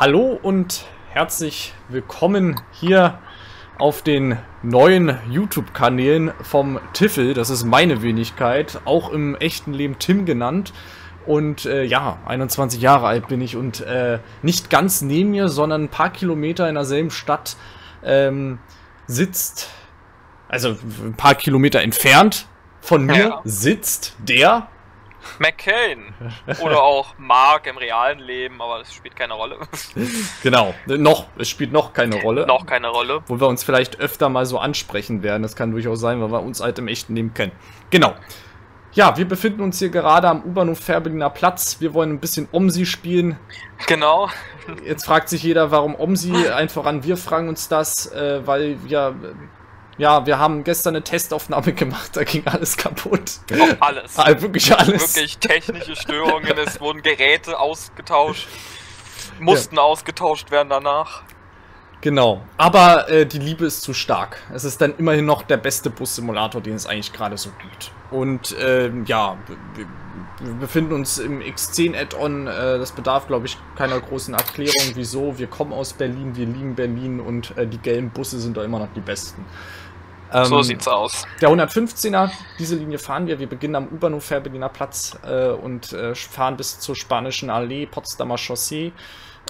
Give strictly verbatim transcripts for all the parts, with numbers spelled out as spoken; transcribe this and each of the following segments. Hallo und herzlich willkommen hier auf den neuen YouTube-Kanälen vom Tiffel. Das ist meine Wenigkeit, auch im echten Leben Tim genannt. Und äh, ja, einundzwanzig Jahre alt bin ich und äh, nicht ganz neben mir, sondern ein paar Kilometer in derselben Stadt ähm, sitzt, also ein paar Kilometer entfernt von mir ja. sitzt der... McKain oder auch Mark im realen Leben, aber das spielt keine Rolle. Genau, noch, es spielt noch keine Rolle. Noch keine Rolle. Wo wir uns vielleicht öfter mal so ansprechen werden, das kann durchaus sein, weil wir uns halt im echten Leben kennen. Genau. Ja, wir befinden uns hier gerade am U-Bahnhof Fehrbelliner Platz. Wir wollen ein bisschen Omsi spielen. Genau. Jetzt fragt sich jeder, warum Omsi einfach an. Wir fragen uns das, weil wir... Ja, wir haben gestern eine Testaufnahme gemacht, da ging alles kaputt. Auch alles. Ah, wirklich alles. Wirklich technische Störungen, es wurden Geräte ausgetauscht, mussten ja. ausgetauscht werden danach. Genau, aber äh, die Liebe ist zu stark. Es ist dann immerhin noch der beste Bus-Simulator, den es eigentlich gerade so gibt. Und äh, ja, wir befinden uns im X zehn Add-on. Äh, das bedarf, glaube ich, keiner großen Erklärung, wieso. Wir kommen aus Berlin, wir lieben Berlin und äh, die gelben Busse sind da immer noch die besten. So ähm, sieht's aus. Der hundertfünfzehner, diese Linie fahren wir. Wir beginnen am U-Bahnhof Fehrbelliner Platz äh, und äh, fahren bis zur Spanischen Allee, Potsdamer Chaussee.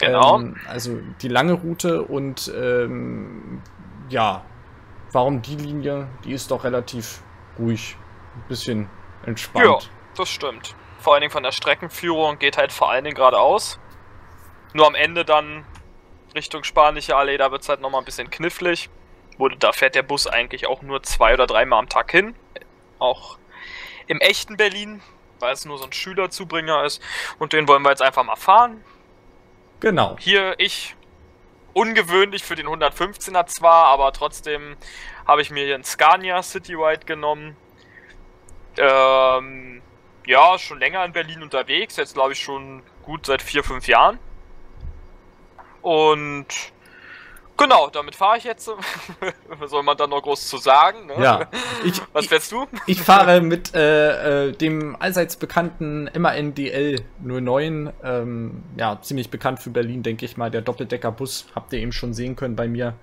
Genau. Ähm, also die lange Route und ähm, ja, warum die Linie? Die ist doch relativ ruhig, ein bisschen entspannt. Ja, das stimmt. Vor allen Dingen von der Streckenführung geht halt vor allen Dingen geradeaus. Nur am Ende dann Richtung Spanische Allee, da wird's halt nochmal ein bisschen knifflig. Da fährt der Bus eigentlich auch nur zwei oder dreimal am Tag hin, auch im echten Berlin, weil es nur so ein Schülerzubringer ist und den wollen wir jetzt einfach mal fahren. Genau. Hier ich, ungewöhnlich für den hundertfünfzehner zwar, aber trotzdem habe ich mir hier einen Scania Citywide genommen. Ähm, ja, schon länger in Berlin unterwegs, jetzt glaube ich schon gut seit vier, fünf Jahren. Und... Genau, damit fahre ich jetzt. Was soll man da noch groß zu sagen? Ne? Ja. Ich, Was fährst du? Ich fahre mit äh, äh, dem allseits bekannten MAN D L null neun. Ähm, ja, ziemlich bekannt für Berlin, denke ich mal. Der Doppeldeckerbus, habt ihr eben schon sehen können bei mir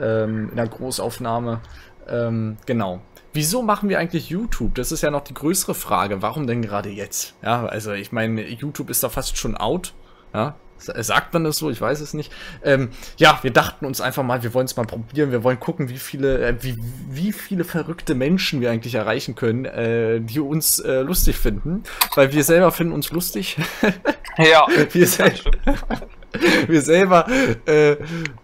ähm, in der Großaufnahme. Ähm, genau. Wieso machen wir eigentlich YouTube? Das ist ja noch die größere Frage. Warum denn gerade jetzt? Ja, also ich meine, YouTube ist da fast schon out. Ja. Sagt man das so? Ich weiß es nicht. Ähm, ja, wir dachten uns einfach mal, wir wollen es mal probieren. Wir wollen gucken, wie viele, äh, wie, wie viele verrückte Menschen wir eigentlich erreichen können, äh, die uns äh, lustig finden. Weil wir selber finden uns lustig. Ja, wir, sel wir selber äh,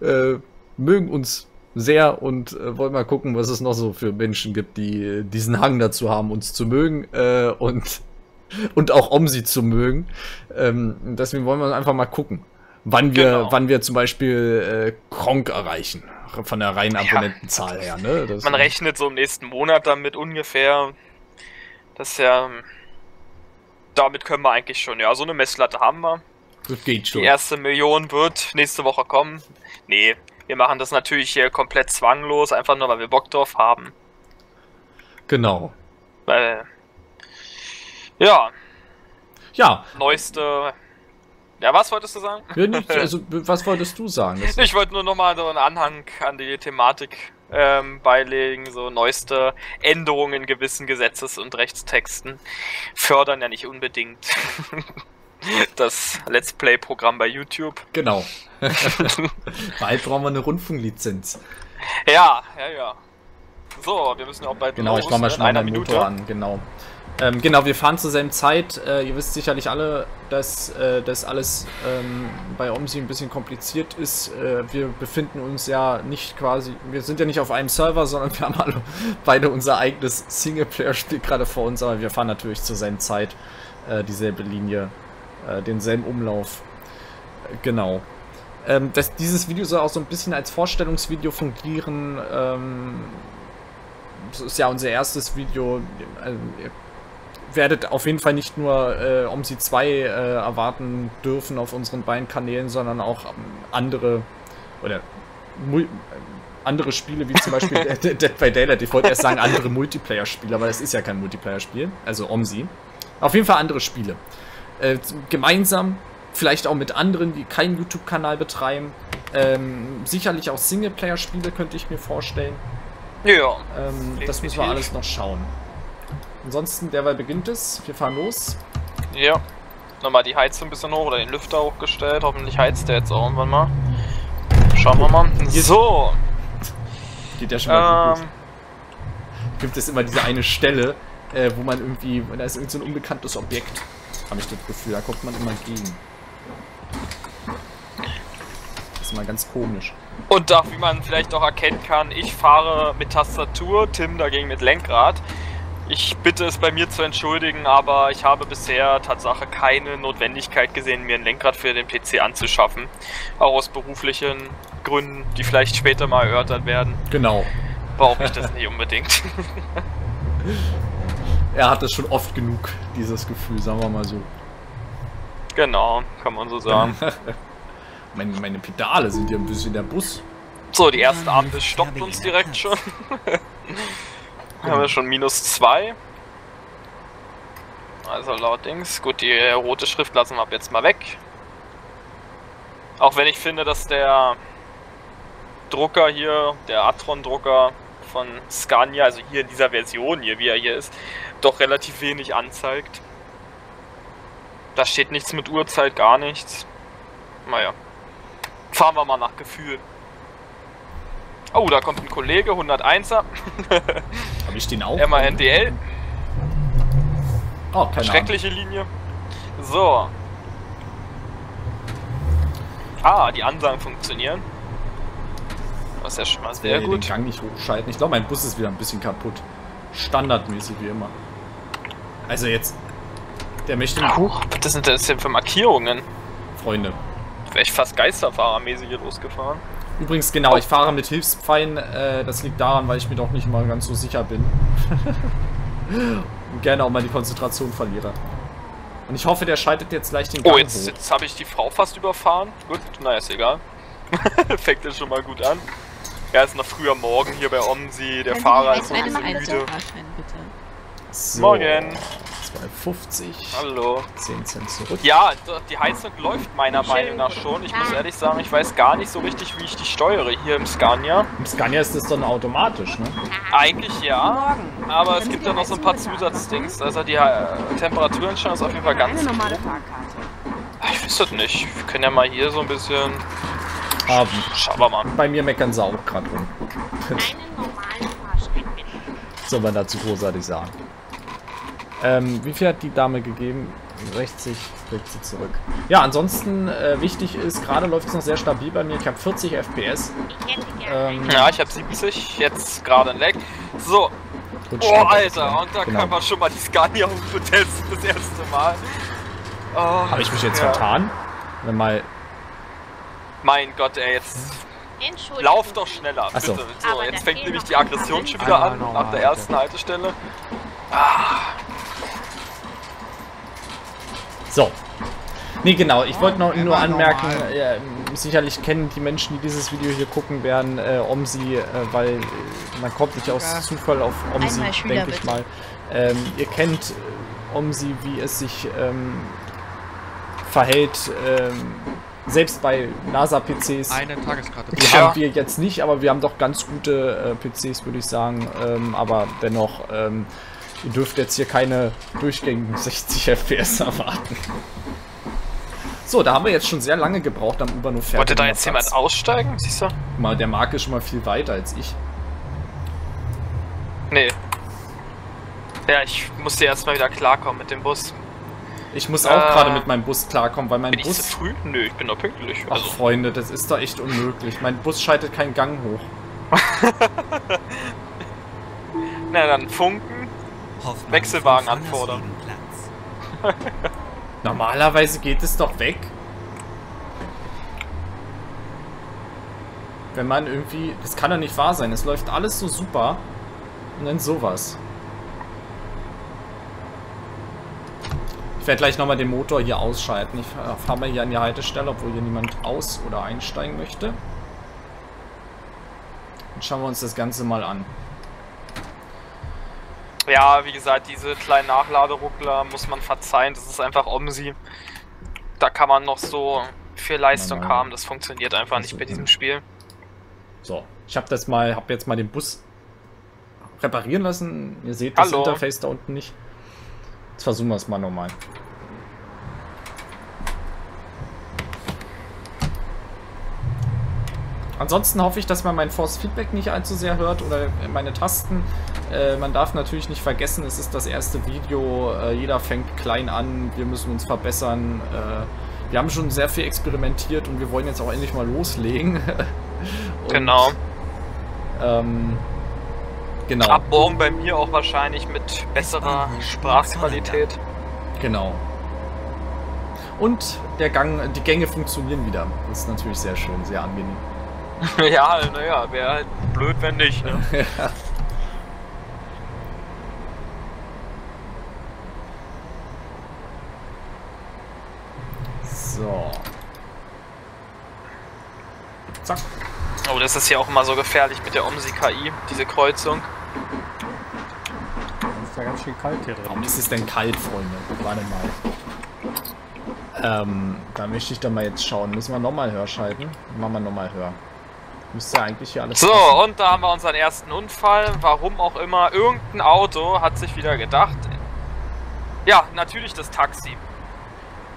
äh, mögen uns sehr und äh, wollen mal gucken, was es noch so für Menschen gibt, die äh, diesen Hang dazu haben, uns zu mögen. Äh, und... Und auch Omsi zu mögen. Ähm, deswegen wollen wir einfach mal gucken, wann wir, genau. wann wir zum Beispiel äh, Kronk erreichen. Von der reinen Abonnentenzahl ja. her. Ne? Das Man rechnet so im nächsten Monat damit ungefähr. Das ja. Damit können wir eigentlich schon. Ja, so eine Messlatte haben wir. Das geht schon. Die erste Million wird nächste Woche kommen. Nee, wir machen das natürlich hier komplett zwanglos, einfach nur weil wir Bock drauf haben. Genau. Weil. Ja. Ja. Neueste. Ja, was wolltest du sagen? Ja, nicht, also, was wolltest du sagen? Das ich wollte nur nochmal so einen Anhang an die Thematik ähm, beilegen. So neueste Änderungen in gewissen Gesetzes- und Rechtstexten fördern ja nicht unbedingt das Let's Play-Programm bei YouTube. Genau. Bald brauchen wir eine Rundfunklizenz. Ja, ja, ja. So, wir müssen auch bald. Genau, los, ich mach mal schnell meinen Motor an, genau. Ähm, genau, wir fahren zur selben Zeit. Äh, ihr wisst sicherlich alle, dass äh, das alles ähm, bei Omsi ein bisschen kompliziert ist. Äh, wir befinden uns ja nicht quasi, wir sind ja nicht auf einem Server, sondern wir haben alle beide unser eigenes Singleplayer-Spiel gerade vor uns, aber wir fahren natürlich zur selben Zeit äh, dieselbe Linie, äh, denselben Umlauf. Äh, genau. Ähm, das, dieses Video soll auch so ein bisschen als Vorstellungsvideo fungieren. Ähm, das ist ja unser erstes Video. Also, ihr werdet auf jeden Fall nicht nur äh, OMSI zwei äh, erwarten dürfen auf unseren beiden Kanälen, sondern auch ähm, andere oder äh, andere Spiele, wie zum Beispiel Dead by Daylight. Ich wollte erst sagen andere Multiplayer-Spiele, aber das ist ja kein Multiplayer-Spiel, also OMSI. Auf jeden Fall andere Spiele. Äh, gemeinsam Vielleicht auch mit anderen, die keinen YouTube-Kanal betreiben. Ähm, sicherlich auch Singleplayer-Spiele könnte ich mir vorstellen. Ja. Ähm, das müssen wir alles noch schauen. Ansonsten, derweil beginnt es. Wir fahren los. Ja. Nochmal die Heizung ein bisschen hoch oder den Lüfter hochgestellt. Hoffentlich heizt der jetzt auch irgendwann mal. Schauen wir mal. So. Geht ja schon mal ähm. gut. Gibt es immer diese eine Stelle, äh, wo man irgendwie, da ist irgend so ein unbekanntes Objekt. Habe ich das Gefühl, da kommt man immer gegen. Das ist mal ganz komisch. Und da, wie man vielleicht auch erkennen kann, ich fahre mit Tastatur, Tim dagegen mit Lenkrad. Ich bitte es bei mir zu entschuldigen, aber ich habe bisher Tatsache keine Notwendigkeit gesehen, mir ein Lenkrad für den P C anzuschaffen. Auch aus beruflichen Gründen, die vielleicht später mal erörtert werden. Genau. Brauche ich das nicht unbedingt. Er hat das schon oft genug, dieses Gefühl, sagen wir mal so. Genau, kann man so sagen. meine, meine Pedale sind ja ein bisschen der Bus. So, die erste Ampel stoppt uns direkt schon. Haben wir schon minus zwei. Also laut Dings. Gut, die rote Schrift lassen wir ab jetzt mal weg. Auch wenn ich finde, dass der Drucker hier, der Addon-Drucker von Scania, also hier in dieser Version hier, wie er hier ist, doch relativ wenig anzeigt. Da steht nichts mit Uhrzeit, gar nichts. Naja. Fahren wir mal nach Gefühl. Oh, da kommt ein Kollege, hunderteiner. Habe ich den auch? M A N D L. Oh, keine schreckliche Ahnung. Linie. So. Ah, die Ansagen funktionieren. Das ist ja schon mal sehr gut. Ich will den Gang nicht hochschalten. Ich glaube, mein Bus ist wieder ein bisschen kaputt. Standardmäßig wie immer. Also jetzt. Der möchte. Ach, hoch. Was sind das denn für Markierungen? Freunde. Ich wäre echt fast geisterfahrermäßig hier losgefahren. Übrigens, genau, ich fahre mit Hilfspfeilen, äh, das liegt daran, weil ich mir doch nicht mal ganz so sicher bin. Und gerne auch mal die Konzentration verliere. Und ich hoffe, der schaltet jetzt leicht den Gang. Oh, jetzt, jetzt habe ich die Frau fast überfahren. Gut, naja, ist egal. Fängt das schon mal gut an. Ja, ist noch früh am Morgen hier bei Omsi. Der Fahrer ist noch ein bisschen müde. So, Morgen. zwei fünfzig. Hallo. zehn Cent zurück. Ja, die Heizung läuft meiner Meinung nach schon. Ich muss ehrlich sagen, ich weiß gar nicht so richtig, wie ich die steuere hier im Scania. Im Scania ist das dann automatisch, ne? Eigentlich ja, aber es gibt ja noch so ein paar Zusatzdings. Also die äh, Temperaturenschau ist auf jeden Fall ganz normale Fahrkarte. Ich weiß das nicht. Wir können ja mal hier so ein bisschen... Haben. Schauen wir mal. Bei mir meckern sie auch gerade rum. Soll man dazu großartig sagen. Ähm, wie viel hat die Dame gegeben? sechzig, kriegt sie zurück. Ja, ansonsten äh, wichtig ist, gerade läuft es noch sehr stabil bei mir. Ich habe vierzig F P S. Ähm, ja, ich habe siebzig, jetzt gerade ein Leck. So. Und oh, Alter, und da genau. Kann man schon mal die Scania hochbetesten, das erste Mal. Oh, habe ich mich jetzt ja. vertan? Wenn mal... Mein Gott, ey, jetzt... Lauf doch schneller, bitte. So. So, jetzt fängt nämlich die Aggression schon wieder an, nach der ersten Haltestelle. Ah. So. Nee, genau, ich wollte noch nur anmerken, äh, sicherlich kennen die Menschen, die dieses Video hier gucken werden, äh, Omsi, äh, weil man kommt nicht aus Zufall auf Omsi, denke ich mal. Ähm, ihr kennt Omsi, wie es sich ähm, verhält, ähm, selbst bei NASA P Cs. Eine Tageskarte. Die haben wir jetzt nicht, aber wir haben doch ganz gute äh, P Cs, würde ich sagen, ähm, aber dennoch... Ähm, Ihr dürft jetzt hier keine durchgängigen sechzig F P S erwarten. So, da haben wir jetzt schon sehr lange gebraucht am U-Bahnhof Fehrbelliner Platz. Wollte da jetzt jemand aussteigen? Siehst du? Guck mal, der Marc ist schon mal viel weiter als ich. Nee. Ja, ich muss dir erstmal wieder klarkommen mit dem Bus. Ich muss auch äh, gerade mit meinem Bus klarkommen, weil mein bin Bus... Bin ich zu früh? Nö, ich bin doch pünktlich. Ach also. Freunde, das ist doch echt unmöglich. Mein Bus schaltet keinen Gang hoch. Na dann, funken. Wechselwagen anfordern. Normalerweise geht es doch weg. Wenn man irgendwie... Das kann doch nicht wahr sein. Es läuft alles so super. Und dann sowas. Ich werde gleich nochmal den Motor hier ausschalten. Ich fahre mal hier an die Haltestelle, obwohl hier niemand aus- oder einsteigen möchte. Dann schauen wir uns das Ganze mal an. Ja, wie gesagt, diese kleinen Nachladeruckler muss man verzeihen. Das ist einfach Omsi. da kann man noch so viel Leistung nein, nein. haben. Das funktioniert einfach das nicht bei diesem Spiel. So, ich habe das mal, habe jetzt mal den Bus reparieren lassen. Ihr seht das Hallo. Interface da unten nicht. Jetzt versuchen wir es mal nochmal. Ansonsten hoffe ich, dass man mein Force Feedback nicht allzu sehr hört oder meine Tasten. Äh, man darf natürlich nicht vergessen, es ist das erste Video. Äh, jeder fängt klein an. Wir müssen uns verbessern. Äh, wir haben schon sehr viel experimentiert und wir wollen jetzt auch endlich mal loslegen. und, genau. Ähm, genau. Ab morgen bei mir auch wahrscheinlich mit besserer Sprachqualität. Genau. Und der Gang, die Gänge funktionieren wieder. Das ist natürlich sehr schön, sehr angenehm. Ja, naja, wäre halt blöd, wenn nicht, ne? Ja. So. Zack. Oh, das ist ja auch immer so gefährlich mit der OMSI K I, diese Kreuzung. Das ist ja ganz schön kalt hier drin. Warum ist es denn kalt, Freunde? Warte mal. Ähm, da möchte ich dann mal jetzt schauen. Müssen wir nochmal höher schalten? Machen wir nochmal höher. Müsste eigentlich hier alles. So, passen. Und da haben wir unseren ersten Unfall. Warum auch immer. Irgendein Auto hat sich wieder gedacht. Ja, natürlich das Taxi.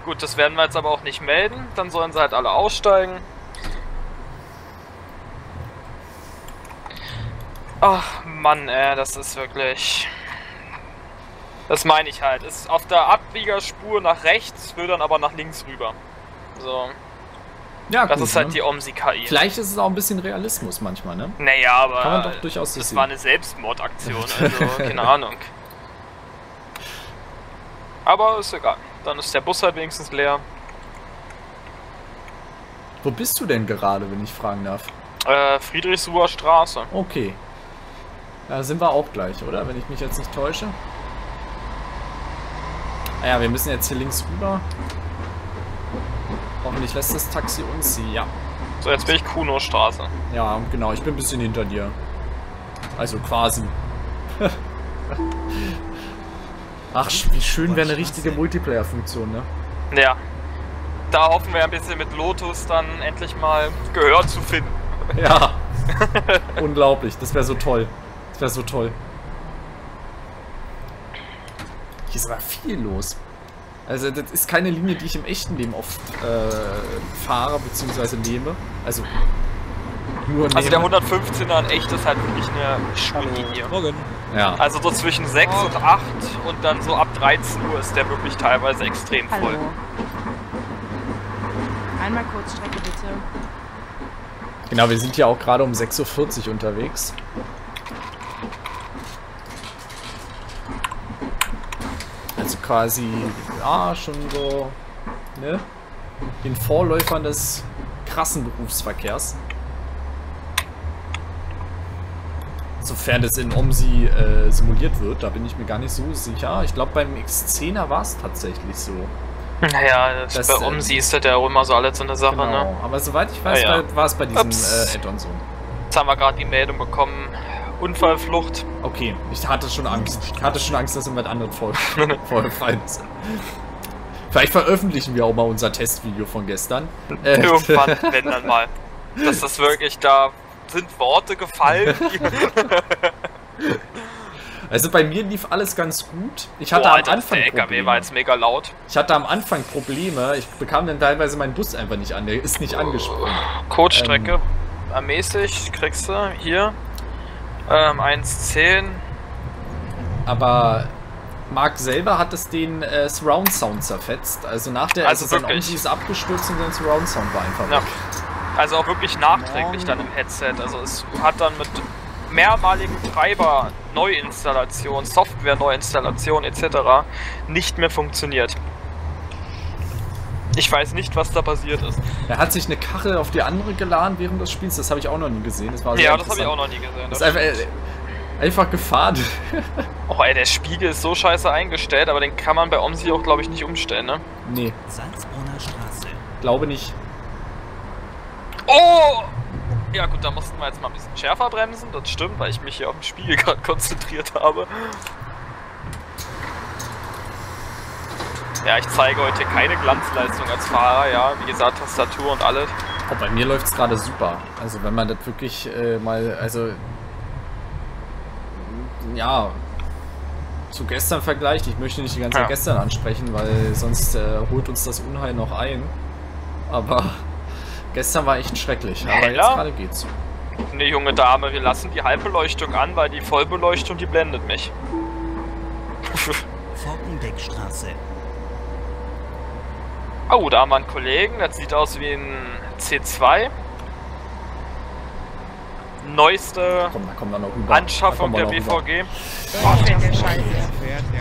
Gut, das werden wir jetzt aber auch nicht melden. Dann sollen sie halt alle aussteigen. Ach Mann, ey, das ist wirklich... Das meine ich halt. Ist auf der Abbiegerspur nach rechts, will dann aber nach links rüber. So. Ja, das gut, ist halt ne? die OMSI K I. Vielleicht ist es auch ein bisschen Realismus manchmal, ne? Naja, aber kann man doch durchaus das sehen. War eine Selbstmordaktion, also keine Ahnung. Aber ist egal. Dann ist der Bus halt wenigstens leer. Wo bist du denn gerade, wenn ich fragen darf? Äh, Friedrichsruher Straße. Okay. Da sind wir auch gleich, oder? Wenn ich mich jetzt nicht täusche. Naja, wir müssen jetzt hier links rüber. Hoffentlich lässt das Taxi uns sie, ja. So, jetzt bin ich Kunostraße. Ja, genau, ich bin ein bisschen hinter dir. Also quasi. Ach, wie schön wäre eine richtige Multiplayer-Funktion, ne? Ja. Da hoffen wir ein bisschen mit Lotus dann endlich mal Gehör zu finden. Ja. Unglaublich, das wäre so toll. Das wäre so toll. Hier ist aber viel los. Also das ist keine Linie, die ich im echten Leben oft äh, fahre bzw. nehme. Also nur nehme. Also der hundertfünfzehner in echt ist halt wirklich eine Schullinie. Ja. Also so zwischen sechs oh. und acht und dann so ab dreizehn Uhr ist der wirklich teilweise extrem Hallo. voll. Einmal Kurzstrecke bitte. Genau, wir sind ja auch gerade um sechs Uhr vierzig unterwegs. Also quasi, ja, schon so, ne, den Vorläufern des krassen Berufsverkehrs. Sofern das in OMSI äh, simuliert wird, da bin ich mir gar nicht so sicher. Ich glaube, beim X zehner war es tatsächlich so. Naja, das bei OMSI ist das ja auch immer so alles so eine Sache, genau. ne? Aber soweit ich weiß, ja, ja. war es bei diesem äh, Add-on so. Jetzt haben wir gerade die Meldung bekommen. Unfallflucht. Okay, ich hatte schon Angst. Ich hatte schon Angst, dass irgendwas anderes vorgefallen ist. Vielleicht veröffentlichen wir auch mal unser Testvideo von gestern. Irgendwann, wenn dann mal. Das ist wirklich, da sind Worte gefallen. Also bei mir lief alles ganz gut. Ich hatte Boah, am Alter, Anfang der L K W Probleme. War jetzt mega laut. Ich hatte am Anfang Probleme. Ich bekam dann teilweise meinen Bus einfach nicht an. Der ist nicht angesprungen. Kurzstrecke. Ähm, mäßig kriegst du hier. Ähm, eins zehn. Aber Marc selber hat es den äh, Surround Sound zerfetzt. Also nach der also sein Omsi ist abgestürzt und sein Surround Sound war einfach ja. weg. Also auch wirklich nachträglich dann im Headset. Also es hat dann mit mehrmaligen Treiber Neuinstallation, Software Neuinstallation et cetera nicht mehr funktioniert. Ich weiß nicht, was da passiert ist. Er hat sich eine Kachel auf die andere geladen während des Spiels, das habe ich auch noch nie gesehen. Das war ja, das habe ich auch noch nie gesehen. Das ist einfach, einfach gefahren. Oh ey, der Spiegel ist so scheiße eingestellt, aber den kann man bei OMSI auch, glaube ich, nicht umstellen, ne? Nee. Salzbrunner Straße. Glaube nicht. Oh! Ja gut, da mussten wir jetzt mal ein bisschen schärfer bremsen, das stimmt, weil ich mich hier auf den Spiegel gerade konzentriert habe. Ja, ich zeige heute keine Glanzleistung als Fahrer, ja, wie gesagt, Tastatur und alles. Oh, bei mir läuft es gerade super. Also wenn man das wirklich äh, mal, also ja, zu gestern vergleicht, ich möchte nicht die ganze Zeit ja. gestern ansprechen, weil sonst äh, holt uns das Unheil noch ein. Aber gestern war echt schrecklich, aber Heller? Jetzt gerade geht's. Ne, junge Dame, wir lassen die Halbbeleuchtung an, weil die Vollbeleuchtung, die blendet mich. Forkenbeckstraße. Oh, da haben wir einen Kollegen, das sieht aus wie ein C zwei. Neueste komm, da kommt man noch rüber. Anschaffung da kommt man der noch B V G.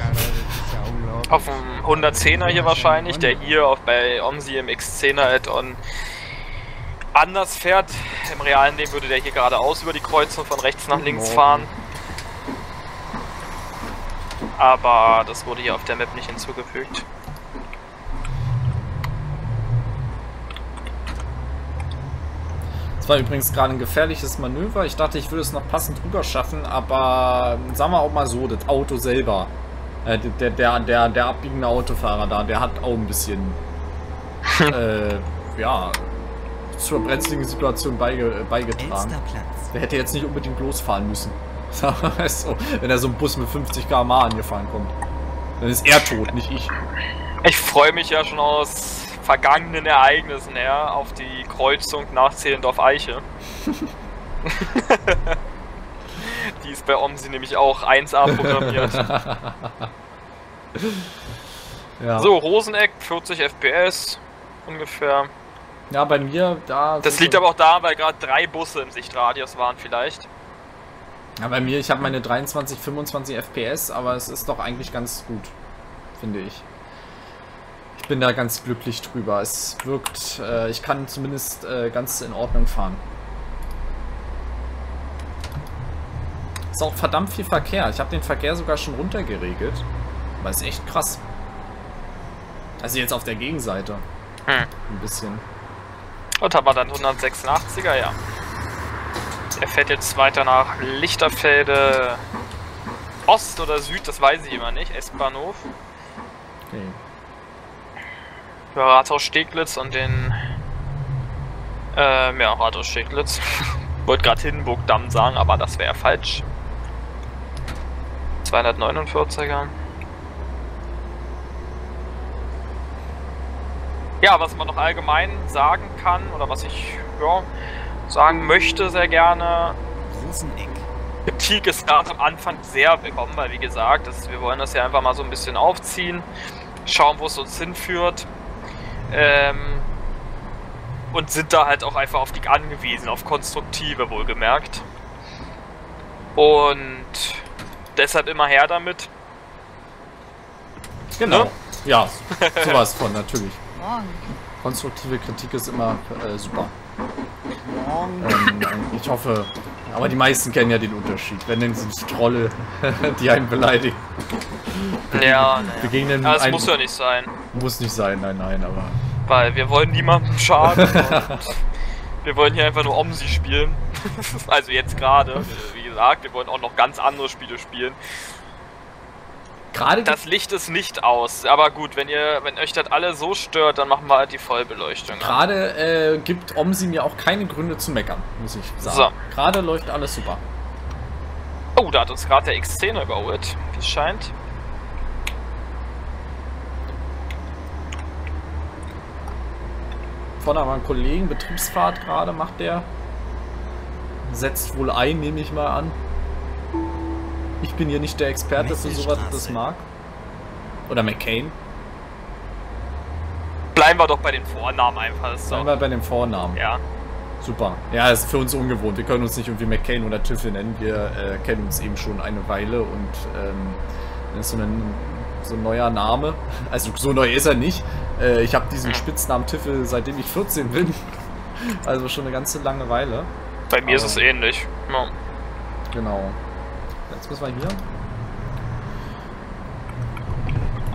Rüber. Auf dem hundertzehner hier wahrscheinlich, der hier auch bei Omsi im X zehner Add-on anders fährt. Im realen Leben würde der hier geradeaus über die Kreuzung von rechts nach links fahren. Aber das wurde hier auf der Map nicht hinzugefügt. Das war übrigens gerade ein gefährliches Manöver. Ich dachte, ich würde es noch passend drüber schaffen, aber sagen wir auch mal so, das Auto selber, äh, der, der, der, der abbiegende Autofahrer da, der hat auch ein bisschen äh, ja, zur brenzligen Situation beige, äh, beigetragen. Der hätte jetzt nicht unbedingt losfahren müssen. So, wenn er so ein Bus mit fünfzig Kilometer pro Stunde angefahren kommt, dann ist er tot, nicht ich. Ich freue mich ja schon aus vergangenen Ereignissen her auf die Kreuzung nach Zehlendorf Eiche. Die ist bei Omsi nämlich auch eins A programmiert. Ja. So, Roseneck, vierzig F P S ungefähr. Ja, bei mir da. Das liegt aber auch da, weil gerade drei Busse im Sichtradius waren, vielleicht. Ja, bei mir, ich habe meine dreiundzwanzig, fünfundzwanzig F P S, aber es ist doch eigentlich ganz gut, finde ich. Ich bin da ganz glücklich drüber. Es wirkt, äh, ich kann zumindest äh, ganz in Ordnung fahren. Ist auch verdammt viel Verkehr. Ich habe den Verkehr sogar schon runtergeregelt. Aber ist echt krass. Also jetzt auf der Gegenseite. Hm. Ein bisschen. Und haben wir dann hundertsechsundachtziger, ja. Er fährt jetzt weiter nach Lichterfelde Ost oder Süd, das weiß ich immer nicht. S-Bahnhof. Okay. Über Rathaus Steglitz und den. Ähm, ja, Rathaus Steglitz. Wollte gerade Hindenburg-Damm sagen, aber das wäre falsch. zweihundertneunundvierziger. Ja, was man noch allgemein sagen kann, oder was ich ja, sagen möchte sehr gerne. Roseneck. Kritik ist gerade am Anfang sehr willkommen, weil wie gesagt, das, wir wollen das ja einfach mal so ein bisschen aufziehen, schauen, wo es uns hinführt. Ähm, und sind da halt auch einfach auf die angewiesen, auf konstruktive wohlgemerkt. Und deshalb immer her damit. Genau. Ne? Ja, sowas von, natürlich. Konstruktive Kritik ist immer äh, super. Ähm, ich hoffe, aber die meisten kennen ja den Unterschied, wenn denn sind es Trolle, die einen beleidigen. Ja, naja. Aber das muss ja nicht sein. Muss nicht sein, nein, nein, aber... Weil wir wollen niemandem schaden. Wir wollen hier einfach nur Omsi spielen. Also jetzt gerade, wie gesagt, wir wollen auch noch ganz andere Spiele spielen. Gerade das Licht ist nicht aus, aber gut, wenn ihr, wenn euch das alle so stört, dann machen wir halt die Vollbeleuchtung. Gerade äh, gibt Omsi mir auch keine Gründe zu meckern, muss ich sagen. So. Gerade läuft alles super. Oh, da hat uns gerade der X zehn überholt, wie es scheint. Vorne haben wir einen Kollegen, Betriebsfahrt gerade macht der. Setzt wohl ein, nehme ich mal an. Ich bin hier nicht der Experte für sowas, das mag. Oder McKain. Bleiben wir doch bei den Vornamen einfach. Ist Bleiben wir bei den Vornamen. Ja. Super. Ja, ist für uns ungewohnt. Wir können uns nicht irgendwie McKain oder Tiffel nennen. Wir äh, kennen uns eben schon eine Weile und ähm, das ist so ein, so ein neuer Name. Also so neu ist er nicht. Äh, ich habe diesen Spitznamen Tiffel, seitdem ich vierzehn bin. Also schon eine ganze lange Weile. Bei mir Aber, ist es ähnlich. Ja. Genau. Jetzt müssen wir hier.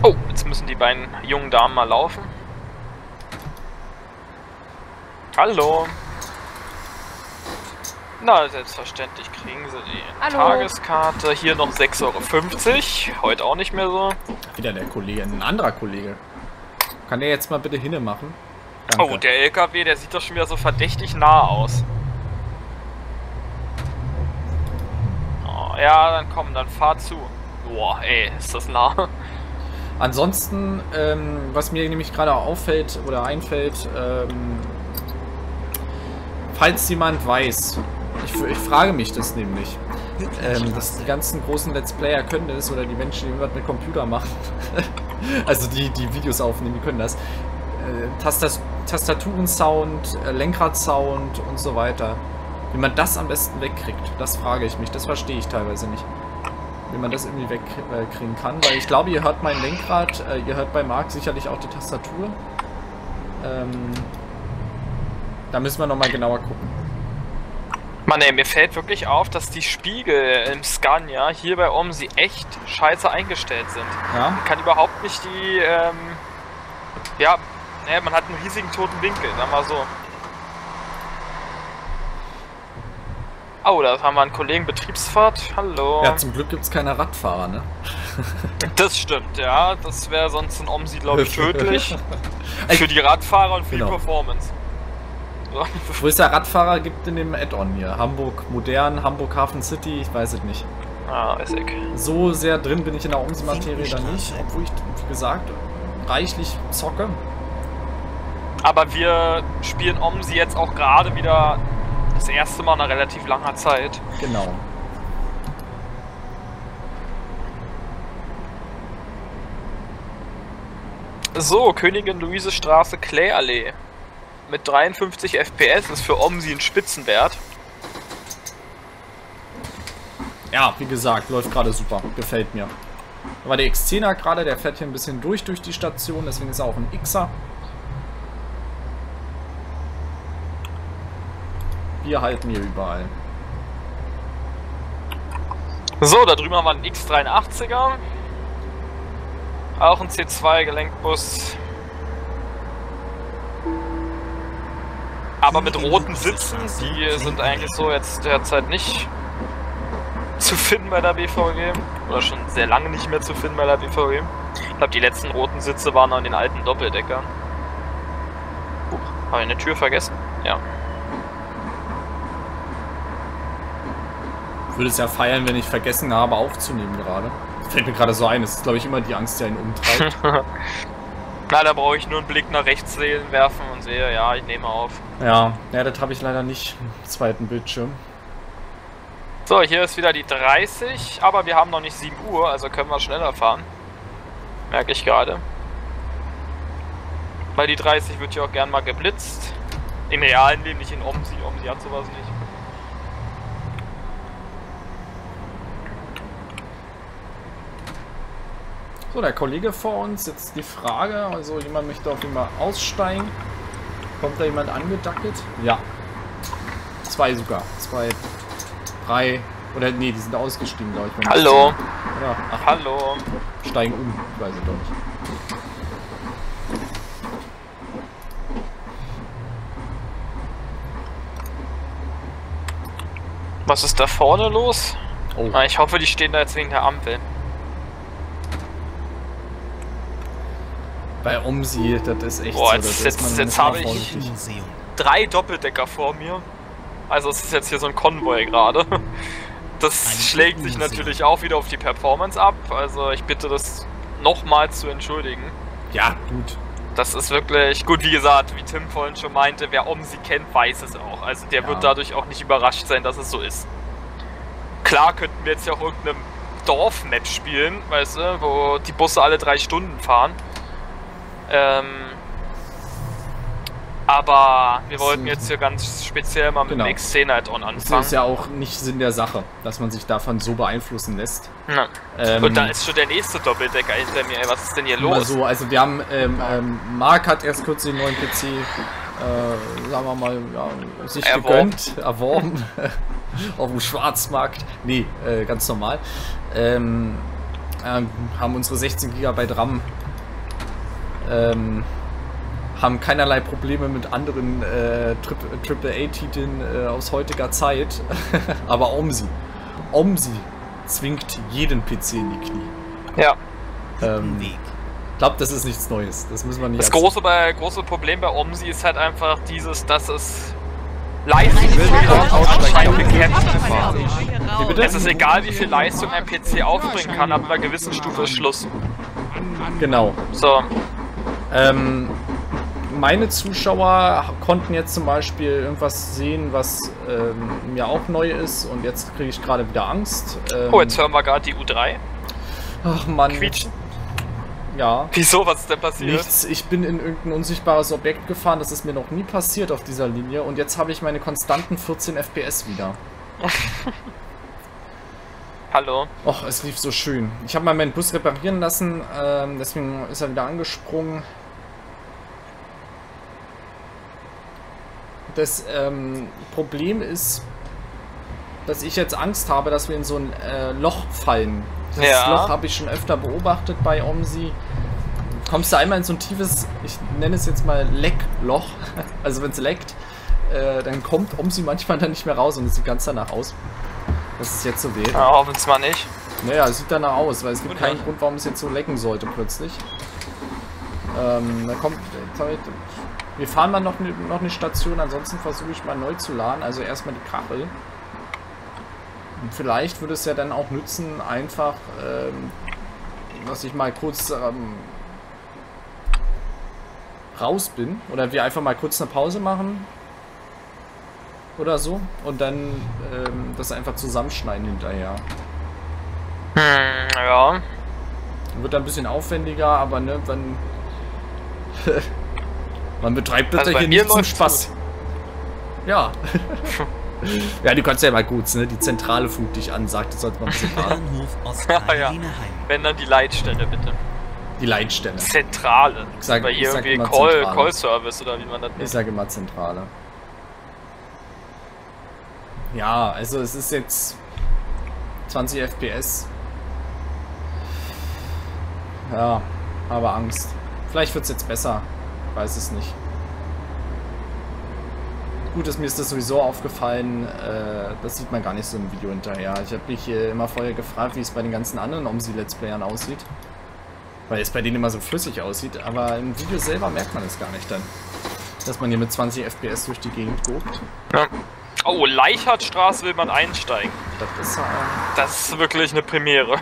Oh, jetzt müssen die beiden jungen Damen mal laufen. Hallo. Na, selbstverständlich kriegen sie die Hallo. Tageskarte. Hier noch sechs Euro fünfzig. Heute auch nicht mehr so. Wieder der Kollege, ein anderer Kollege. Kann der jetzt mal bitte hinne machen? Danke. Oh, der L K W, der sieht doch schon wieder so verdächtig nah aus. Oh, ja, dann komm, dann fahr zu. Boah, ey, ist das nah. Ansonsten, ähm, was mir nämlich gerade auffällt oder einfällt, ähm, falls jemand weiß, ich, ich frage mich das nämlich, ähm, dass die ganzen großen Let's Player können das, oder die Menschen, die irgendwas mit Computer machen, also die, die Videos aufnehmen, die können das, äh, Tastaturen-Sound, äh, Lenkrad-Sound und so weiter, wie man das am besten wegkriegt, das frage ich mich, das verstehe ich teilweise nicht. Wie man das irgendwie wegkriegen kann, weil ich glaube, ihr hört mein Lenkrad, äh, ihr hört bei Marc sicherlich auch die Tastatur. Ähm, da müssen wir nochmal genauer gucken. Mann ey, mir fällt wirklich auf, dass die Spiegel im Scania hier bei Omsi echt scheiße eingestellt sind. Ja? Man kann überhaupt nicht die, ähm, ja, ne, man hat einen riesigen toten Winkel, sagen wir so. Oh, da haben wir einen Kollegen Betriebsfahrt. Hallo. Ja, zum Glück gibt es keine Radfahrer, ne? Das stimmt, ja. Das wäre sonst ein Omsi, glaube ich, tödlich. Für die Radfahrer und für genau. die Performance. So. Größter Radfahrer gibt in dem Add-on hier. Hamburg Modern, Hamburg Hafen City, ich weiß es nicht. Ah, weiß ich. So sehr drin bin ich in der Omsi-Materie da nicht, obwohl ich, wie gesagt, reichlich zocke. Aber wir spielen Omsi jetzt auch gerade wieder... Das erste Mal nach relativ langer Zeit. Genau. So, Königin-Luise-Straße, Clay-Allee. Mit dreiundfünfzig F P S ist für Omsi ein Spitzenwert. Ja, wie gesagt, läuft gerade super. Gefällt mir. Aber der X zehner gerade, der fährt hier ein bisschen durch durch die Station, deswegen ist er auch ein Xer. Wir halten hier überall. So, da drüben haben wir einen X dreiundachtziger. Auch ein C zwei Gelenkbus. Aber mit roten Sitzen, die sind eigentlich so jetzt derzeit nicht zu finden bei der B V G. Oder schon sehr lange nicht mehr zu finden bei der B V G. Ich glaube, die letzten roten Sitze waren an den alten Doppeldeckern. Uh, habe ich eine Tür vergessen? Ja. Ich würde es ja feiern, wenn ich vergessen habe aufzunehmen gerade. Das fällt mir gerade so ein, das ist glaube ich immer die Angst, die einen umtreibt. Na, da brauche ich nur einen Blick nach rechts werfen und sehe, ja, ich nehme auf. Ja, ja, das habe ich leider nicht im zweiten Bildschirm. So, hier ist wieder die dreißig, aber wir haben noch nicht sieben Uhr, also können wir schneller fahren. Merke ich gerade. Weil die dreißig wird hier auch gern mal geblitzt. Im realen Leben, nicht in Omsi, Omsi hat sowas nicht. So, der Kollege vor uns, jetzt die Frage, also jemand möchte auf jeden Fall aussteigen. Kommt da jemand angedackelt? Ja. Zwei sogar. Zwei, drei, oder nee, die sind ausgestiegen, glaube ich. Hallo. Ja, ach, hallo. Steigen um, ich weiß es doch nicht. Was ist da vorne los? Oh. Ich hoffe, die stehen da jetzt wegen der Ampel. Bei Omsi, das ist echt Boah, so. Jetzt, jetzt, jetzt habe ich drei Doppeldecker vor mir. Also es ist jetzt hier so ein Konvoi gerade. Das schlägt sich natürlich auch wieder auf die Performance ab. Also ich bitte das nochmals zu entschuldigen. Ja, gut. Das ist wirklich, gut, wie gesagt, wie Tim vorhin schon meinte, wer Omsi kennt, weiß es auch. Also der ja. wird dadurch auch nicht überrascht sein, dass es so ist. Klar könnten wir jetzt ja auch irgendeine Dorfmap spielen, weißt du, wo die Busse alle drei Stunden fahren. Ähm, aber wir wollten jetzt hier ganz speziell mal mit genau. dem X zehn Add-on anfangen. Das ist ja auch nicht Sinn der Sache, dass man sich davon so beeinflussen lässt. Ja. Ähm, Und da ist schon der nächste Doppeldecker hinter mir. Ey, was ist denn hier los? So, also wir haben, ähm, ähm, Marc hat erst kurz den neuen P C, äh, sagen wir mal, ja, sich erworben. gegönnt, erworben, auf dem Schwarzmarkt. Nee, äh, ganz normal. Ähm, äh, haben unsere sechzehn Gigabyte RAM. Ähm, haben keinerlei Probleme mit anderen äh, Triple A-Titeln äh, aus heutiger Zeit. Aber Omsi. Omsi zwingt jeden P C in die Knie. Ja. Ähm, glaube, das ist nichts Neues. Das müssen wir nicht. Das große, bei, große Problem bei Omsi ist halt einfach dieses, dass es Leistung anscheinend bekämpft war. Es ist egal, wie viel Leistung ein P C aufbringen kann, aber bei einer gewissen Stufe ist Schluss. Genau. So. Ähm, meine Zuschauer konnten jetzt zum Beispiel irgendwas sehen, was ähm, mir auch neu ist, und jetzt kriege ich gerade wieder Angst. Ähm, oh, jetzt hören wir gerade die U drei. Ach Mann. Quietschen. Ja. Wieso? Was ist denn passiert? Nichts. Ich bin in irgendein unsichtbares Objekt gefahren. Das ist mir noch nie passiert auf dieser Linie. Und jetzt habe ich meine konstanten vierzehn F P S wieder. Hallo. Och, es lief so schön. Ich habe mal meinen Bus reparieren lassen. Ähm, deswegen ist er wieder angesprungen. Das ähm, Problem ist, dass ich jetzt Angst habe, dass wir in so ein äh, Loch fallen. Das ja. Loch habe ich schon öfter beobachtet bei Omsi. Kommst du einmal in so ein tiefes, ich nenne es jetzt mal Leckloch, also wenn es leckt, äh, dann kommt Omsi manchmal dann nicht mehr raus und es sieht ganz danach aus. Das ist jetzt so weh. Ja, hoffen wir mal nicht. Naja, es sieht danach aus, weil es gibt keinen Grund, warum es jetzt so lecken sollte plötzlich. Ähm, da kommt... Wir fahren mal noch, ne, noch eine Station, ansonsten versuche ich mal neu zu laden, also erstmal die Kachel. Vielleicht würde es ja dann auch nützen, einfach, ähm, dass ich mal kurz ähm, raus bin. Oder wir einfach mal kurz eine Pause machen. Oder so. Und dann ähm, das einfach zusammenschneiden hinterher. Hm, ja. Wird dann ein bisschen aufwendiger, aber ne, wenn... Man betreibt das also ja hier nicht zum Spaß. Gut. Ja. Ja, du kannst ja mal gut, ne? Die Zentrale funkt dich an, sagt, das sollte man so fahren. Ja, ja. Wenn dann die Leitstelle, bitte. Die Leitstelle. Zentrale. Ich sag, Bei ich hier sag irgendwie Call, Call Service oder wie man das nennt. Ich sage immer Zentrale. Ja, also es ist jetzt zwanzig F P S. Ja, aber Angst. Vielleicht wird es jetzt besser. Ich weiß es nicht. Gut, dass mir ist das sowieso aufgefallen, äh, das sieht man gar nicht so im Video hinterher. Ich habe mich äh, immer vorher gefragt, wie es bei den ganzen anderen Omsi-Let's Playern aussieht. Weil es bei denen immer so flüssig aussieht, aber im Video selber merkt man es gar nicht dann. Dass man hier mit zwanzig F P S durch die Gegend guckt. Ja. Oh, Leichhardtstraße will man einsteigen. Das ist, äh, das ist wirklich eine Premiere.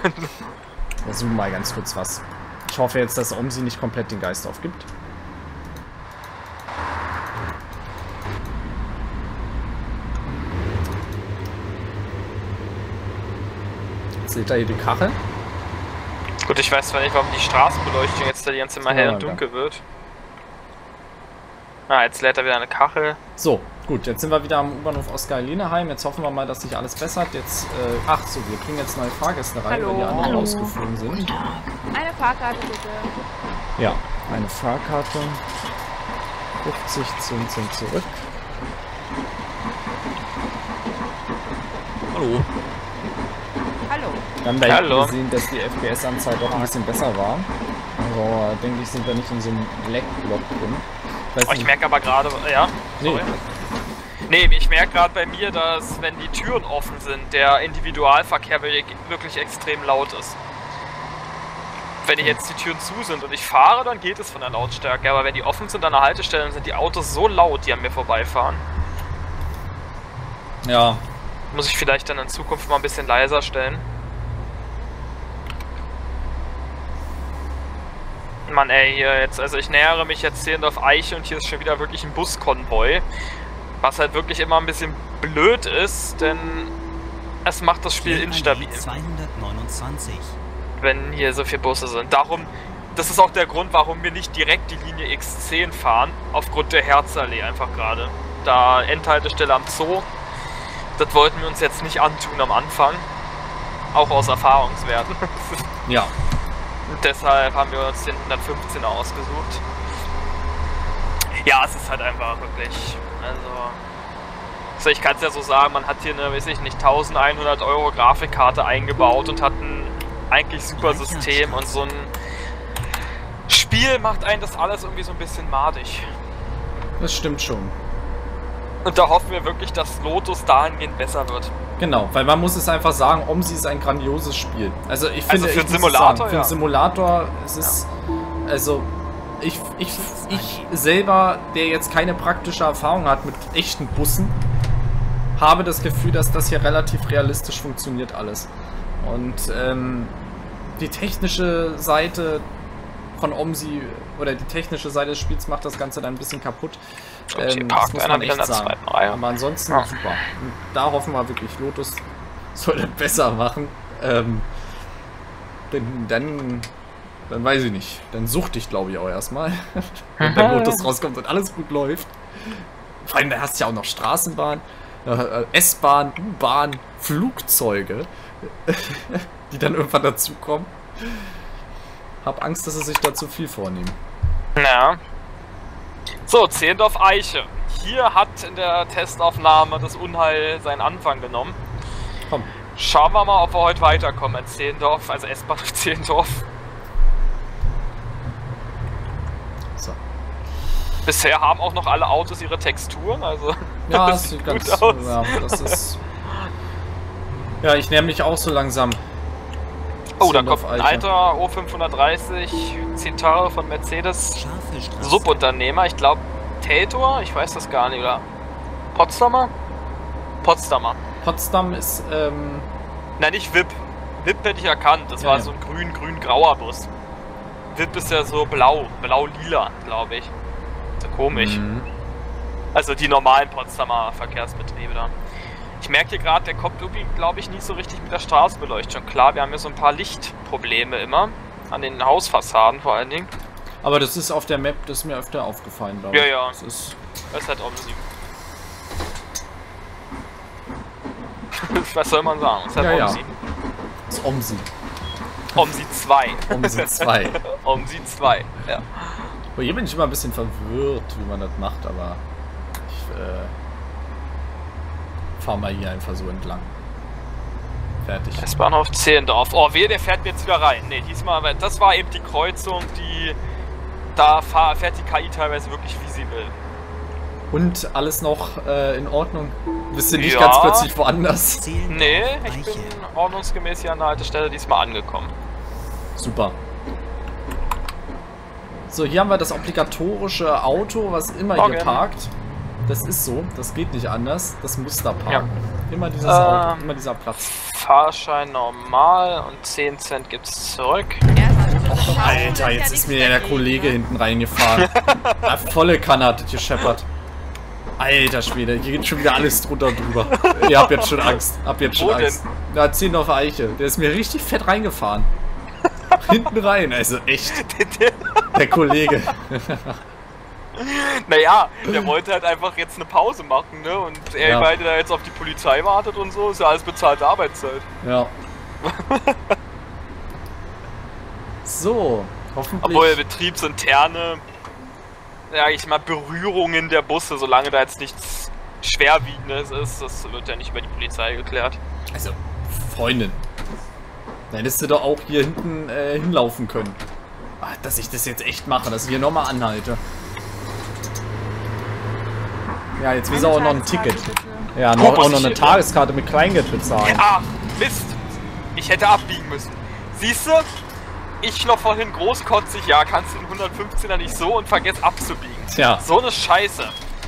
Wir suchen mal ganz kurz was. Ich hoffe jetzt, dass Omsi nicht komplett den Geist aufgibt. Seht ihr hier die Kachel? Gut, ich weiß zwar nicht, warum die Straßenbeleuchtung jetzt da die ganze mal hell und dunkel wird. Ah, jetzt lädt er wieder eine Kachel. So, gut, jetzt sind wir wieder am U-Bahnhof Oskar-Helene-Heim. Jetzt hoffen wir mal, dass sich alles bessert. Jetzt, äh, ach so, wir kriegen jetzt neue Fahrgäste rein, weil die anderen rausgeflogen sind. Eine Fahrkarte bitte. Ja, eine Fahrkarte. fünfzig, zehn, zehn zurück. Hallo. Wir haben da hinten gesehen, dass die F P S-Anzahl doch ein bisschen besser war. Also denke ich, sind wir nicht in so einem Leckblock drin. Oh, ich merke aber gerade, ja? Nee. Nee, ich merke gerade bei mir, dass wenn die Türen offen sind, der Individualverkehr wirklich extrem laut ist. Wenn jetzt die Türen zu sind und ich fahre, dann geht es von der Lautstärke. Aber wenn die offen sind an der Haltestelle, dann sind die Autos so laut, die an mir vorbeifahren. Ja. Muss ich vielleicht dann in Zukunft mal ein bisschen leiser stellen. Mann, ey, hier jetzt, also ich nähere mich jetzt Zehlendorf Eiche und hier ist schon wieder wirklich ein Buskonvoi. Was halt wirklich immer ein bisschen blöd ist, denn es macht das Spiel instabil. Wenn hier so viele Busse sind. Darum, das ist auch der Grund, warum wir nicht direkt die Linie X zehn fahren, aufgrund der Herzallee einfach gerade. Da Endhaltestelle am Zoo, das wollten wir uns jetzt nicht antun am Anfang. Auch aus Erfahrungswerten. Ja. Und deshalb haben wir uns den hundertfünfzehner ausgesucht. Ja, es ist halt einfach wirklich, also... Also ich kann es ja so sagen, man hat hier eine, weiß ich nicht, eintausendeinhundert Euro Grafikkarte eingebaut und hat ein eigentlich super System und so ein Spiel macht einen das alles irgendwie so ein bisschen madig. Das stimmt schon. Und da hoffen wir wirklich, dass Lotus dahingehend besser wird. Genau, weil man muss es einfach sagen, Omsi ist ein grandioses Spiel. Also ich finde, also für einen Simulator, sagen, für einen Simulator, ja. es ist Also, ich, ich, ich selber, der jetzt keine praktische Erfahrung hat mit echten Bussen, habe das Gefühl, dass das hier relativ realistisch funktioniert alles. Und ähm, die technische Seite von Omsi oder die technische Seite des Spiels macht das Ganze dann ein bisschen kaputt. Ähm, hier das muss man echt sagen. Aber ansonsten ja, super. Und da hoffen wir wirklich, Lotus sollte besser machen. Ähm, denn dann, dann weiß ich nicht. Dann suchte ich, glaube ich, auch erstmal. Wenn dann Lotus rauskommt und alles gut läuft. Vor allem, da hast du ja auch noch Straßenbahn, S-Bahn, U-Bahn, Flugzeuge, die dann irgendwann dazukommen. Hab Angst, dass sie sich da zu viel vornehmen. Ja. So, Zehlendorf Eiche. Hier hat in der Testaufnahme das Unheil seinen Anfang genommen. Komm. Schauen wir mal, ob wir heute weiterkommen als Zehlendorf, also S-Bahn auf Zehlendorf. So. Bisher haben auch noch alle Autos ihre Texturen, also. Ja, das sieht ganz gut aus. Ja, das ist. Ja, ich näher mich auch so langsam. Oh, da kommt ein alter O fünfhundertdreißig Citaro von Mercedes, Subunternehmer, ich glaube Tätor, ich weiß das gar nicht, oder Potsdamer? Potsdamer. Potsdam ist, ähm... Nein, nicht W I P. W I P hätte ich erkannt, das ja, war ja. so ein grün-grün-grauer Bus. W I P ist ja so blau, blau-lila, glaube ich. So komisch. Mhm. Also die normalen Potsdamer Verkehrsbetriebe da. Ich merke hier gerade, der kommt irgendwie, glaube ich, nicht so richtig mit der Straßenbeleuchtung. Klar, wir haben hier so ein paar Lichtprobleme immer. An den Hausfassaden vor allen Dingen. Aber das ist auf der Map, das ist mir öfter aufgefallen, glaube ich. Ja, ja. Das ist, das ist halt Omsi. Was soll man sagen? Das ist halt ja, Omsi. Ja. Das ist Omsi. OMSI zwei. OMSI zwei. OMSI zwei, ja. Aber hier bin ich immer ein bisschen verwirrt, wie man das macht, aber ich, äh... fahren wir hier einfach so entlang. Fertig. Das Bahnhof Zehlendorf. Oh, wehe, der fährt mir jetzt wieder rein. Ne, diesmal, das war eben die Kreuzung, die... Da fährt die K I teilweise wirklich, wie sie will. Und alles noch äh, in Ordnung? Bist du nicht ja. ganz plötzlich woanders? Ne, ich bin ordnungsgemäß hier an der Haltestelle diesmal angekommen. Super. So, hier haben wir das obligatorische Auto, was immer Morgen. hier parkt. Das ist so, das geht nicht anders. Das muss da parken. Ja. Immer dieses ähm, Auto, immer dieser Platz. Fahrschein normal und zehn Cent gibt's zurück. Och, Alter, jetzt ist mir der Kollege hinten reingefahren. Da volle Kanne hat gescheppert. Alter Schwede, hier geht schon wieder alles drunter und drüber. Ich hab jetzt schon Angst. Hab jetzt schon Wo Angst. Denn? Na, Zehlendorf Eiche. Der ist mir richtig fett reingefahren. Hinten rein, also echt. Der Kollege. Naja, der wollte halt einfach jetzt eine Pause machen, ne? Und er ja. meinte, da jetzt auf die Polizei wartet und so, ist ja alles bezahlte Arbeitszeit. Ja. So, hoffentlich. Obwohl betriebsinterne, ja, ich mal, Berührungen der Busse, solange da jetzt nichts Schwerwiegendes ist, das wird ja nicht über die Polizei geklärt. Also, Freundin. Dann hättest du doch auch hier hinten äh, hinlaufen können. Ach, dass ich das jetzt echt mache, dass ich hier nochmal anhalte. Ja, jetzt will sie auch noch ein Ticket. Ja, noch, oh, auch noch eine Tageskarte mit Kleingeld bezahlen. Ah, Mist! Ich hätte abbiegen müssen. Siehst du? Ich noch vorhin großkotzig, ja, kannst du den hundertfünfzehner nicht so und vergess abzubiegen. Tja. So eine Scheiße.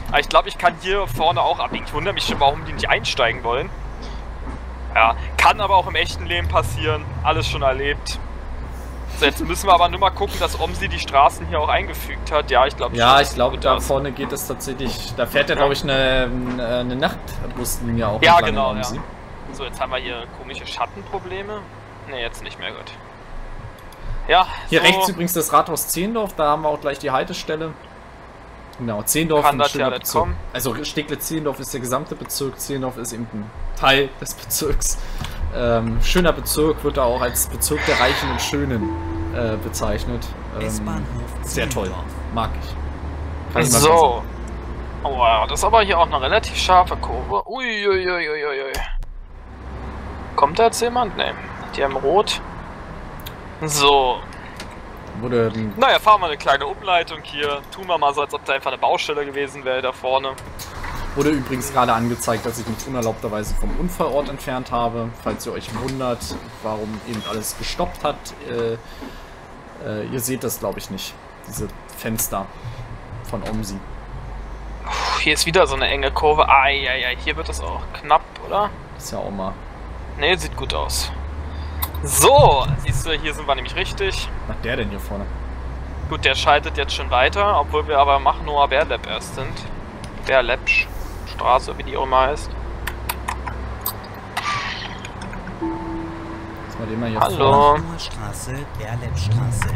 Aber ich glaube, ich kann hier vorne auch abbiegen. Ich wundere mich schon, warum die nicht einsteigen wollen. Ja, kann aber auch im echten Leben passieren. Alles schon erlebt. So, jetzt müssen wir aber nur mal gucken, dass Omsi die Straßen hier auch eingefügt hat. Ja, ich glaube, ja, ich glaube, da vorne geht es tatsächlich. Da fährt ja, glaube ich, eine, eine Nachtbuslinie auch. Ja, genau. Ja. So, jetzt haben wir hier komische Schattenprobleme. Ne, jetzt nicht mehr, gut. Ja. Hier so rechts übrigens das Rathaus Zehlendorf. Da haben wir auch gleich die Haltestelle. Genau, Zehlendorf ist ein schöner Bezirk. Also Steglitz-Zehlendorf ist der gesamte Bezirk. Zehlendorf ist eben ein Teil des Bezirks. Ähm, schöner Bezirk, wird da auch als Bezirk der Reichen und Schönen äh, bezeichnet. Ähm, sehr toll, mag ich. Kann ich mal so. Wow, das ist aber hier auch eine relativ scharfe Kurve. Uiuiuiuiui. Kommt da jetzt jemand? Ne, die haben rot. So. Wurde, naja, fahren wir eine kleine Umleitung hier. Tun wir mal so, als ob da einfach eine Baustelle gewesen wäre da vorne. Wurde übrigens gerade angezeigt, dass ich mich unerlaubterweise vom Unfallort entfernt habe. Falls ihr euch wundert, warum eben alles gestoppt hat, äh, Äh, ihr seht das, glaube ich, nicht. Diese Fenster von Omsi. Hier ist wieder so eine enge Kurve. Ah, ja, ja, hier wird das auch knapp, oder? Ist ja auch mal. Ne, sieht gut aus. So, siehst du, hier sind wir nämlich richtig. Was macht der denn hier vorne? Gut, der schaltet jetzt schon weiter, obwohl wir aber Machnower Berlep erst sind. Berlepsch Straße, wie die auch immer heißt. Mal den mal hier Hallo. Straße, Berlepschstraße.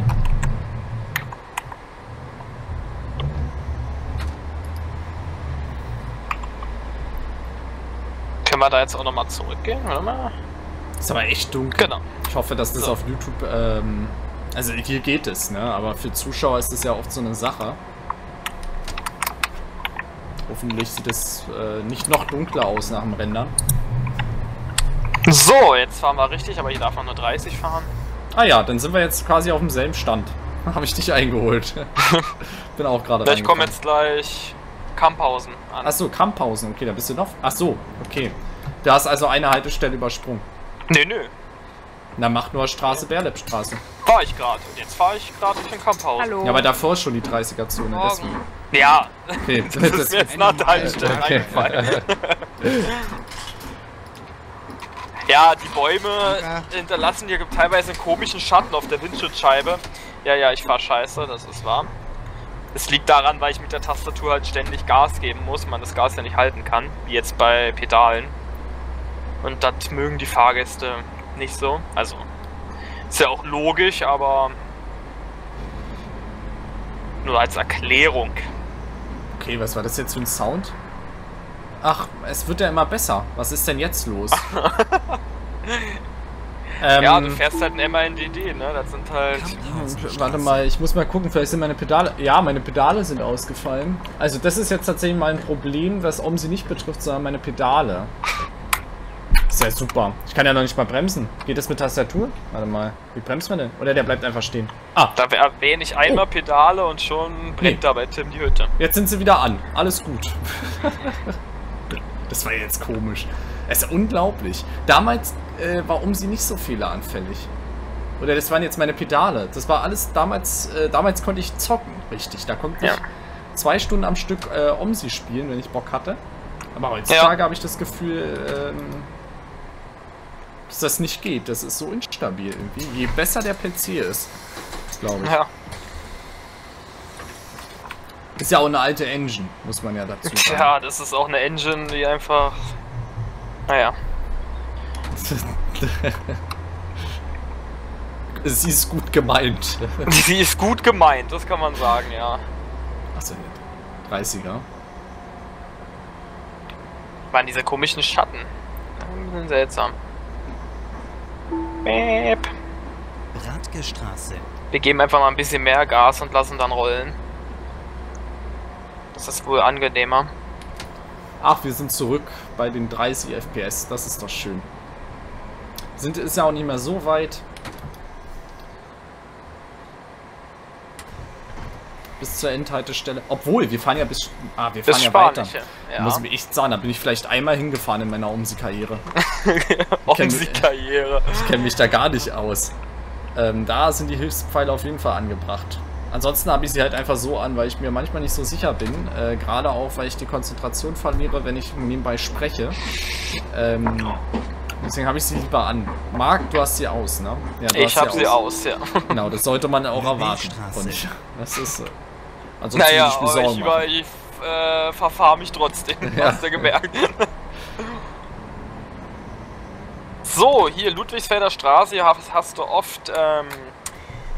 Können wir da jetzt auch nochmal zurückgehen? Warte mal. Ist aber echt dunkel. Genau. Ich hoffe, dass das so. Auf YouTube. Ähm, also hier geht es, ne? Aber für Zuschauer ist das ja oft so eine Sache. Hoffentlich sieht es äh, nicht noch dunkler aus nach dem Rendern. So, jetzt fahren wir richtig, aber hier darf man nur dreißig fahren. Ah ja, dann sind wir jetzt quasi auf demselben Stand. Habe ich dich eingeholt. Bin auch gerade reingekommen. Ich komme jetzt gleich Kamphausen an. Achso, Kamphausen, okay, da bist du noch. Achso, okay. Du hast also eine Haltestelle übersprungen. Nö, nö. Na, macht nur Straße, Berlepstraße. Fahr ich gerade. Und jetzt fahre ich gerade durch den Kamphausen. Hallo. Ja, aber davor ist schon die dreißiger-Zone. Deswegen. Ja, okay. das, das ist mir jetzt nach der Haltestelle okay. eingefallen. Ja, die Bäume hinterlassen hier teilweise einen komischen Schatten auf der Windschutzscheibe. Ja, ja, ich fahr scheiße, das ist wahr. Es liegt daran, weil ich mit der Tastatur halt ständig Gas geben muss, man das Gas ja nicht halten kann, wie jetzt bei Pedalen. Und das mögen die Fahrgäste nicht so. Also, ist ja auch logisch, aber nur als Erklärung. Okay, was war das jetzt für ein Sound? Ach, es wird ja immer besser. Was ist denn jetzt los? ähm, ja, du fährst halt ein M A N D D, ne? Das sind halt... Und, warte mal, ich muss mal gucken, vielleicht sind meine Pedale... Ja, meine Pedale sind ausgefallen. Also das ist jetzt tatsächlich mal ein Problem, was Omsi nicht betrifft, sondern meine Pedale. Das ist ja super. Ich kann ja noch nicht mal bremsen. Geht das mit Tastatur? Warte mal, wie bremst man denn? Oder der bleibt einfach stehen. Ah, da erwähne ich einmal oh. Pedale und schon brennt nee. da bei Tim die Hütte. Jetzt sind sie wieder an. Alles gut. Das war jetzt komisch. Es ist unglaublich. Damals äh, war Omsi nicht so fehleranfällig. Oder das waren jetzt meine Pedale. Das war alles damals, äh, damals konnte ich zocken, richtig. Da konnte ich ja. zwei Stunden am Stück äh, Omsi spielen, wenn ich Bock hatte. Aber heutzutage ja. habe ich das Gefühl, ähm, dass das nicht geht. Das ist so instabil irgendwie. Je besser der P C ist, glaube ich. Ja. Ist ja auch eine alte Engine, muss man ja dazu sagen. Ja, das ist auch eine Engine, die einfach... Naja. Sie ist gut gemeint. Sie ist gut gemeint, das kann man sagen, ja. Achso, hier. dreißiger. Waren diese komischen Schatten. Ein bisschen seltsam. Bäb. Radgestraße. Wir geben einfach mal ein bisschen mehr Gas und lassen dann rollen. Das ist wohl angenehmer. Ach, wir sind zurück bei den dreißig F P S. Das ist doch schön. Sind, ist ja auch nicht mehr so weit. Bis zur Endhaltestelle. Obwohl, wir fahren ja bis... Ah, wir fahren bis ja Spanische. Weiter. Ja. Muss ich echt sagen, da bin ich vielleicht einmal hingefahren in meiner Omsi-Karriere. Omsi-Karriere. Ich kenne mich da gar nicht aus. Ähm, da sind die Hilfspfeile auf jeden Fall angebracht. Ansonsten habe ich sie halt einfach so an, weil ich mir manchmal nicht so sicher bin. Äh, Gerade auch, weil ich die Konzentration verliere, wenn ich nebenbei spreche. Ähm, deswegen habe ich sie lieber an. Marc, du hast sie aus, ne? Ja, du ich habe sie aus, ja. Genau, das sollte man auch erwarten. Und das ist so. Ansonsten naja, ich, aber ich, über, ich äh, verfahre mich trotzdem, ja. Hast du gemerkt. So, hier Ludwigsfelder Straße, hier hast, hast du oft ähm,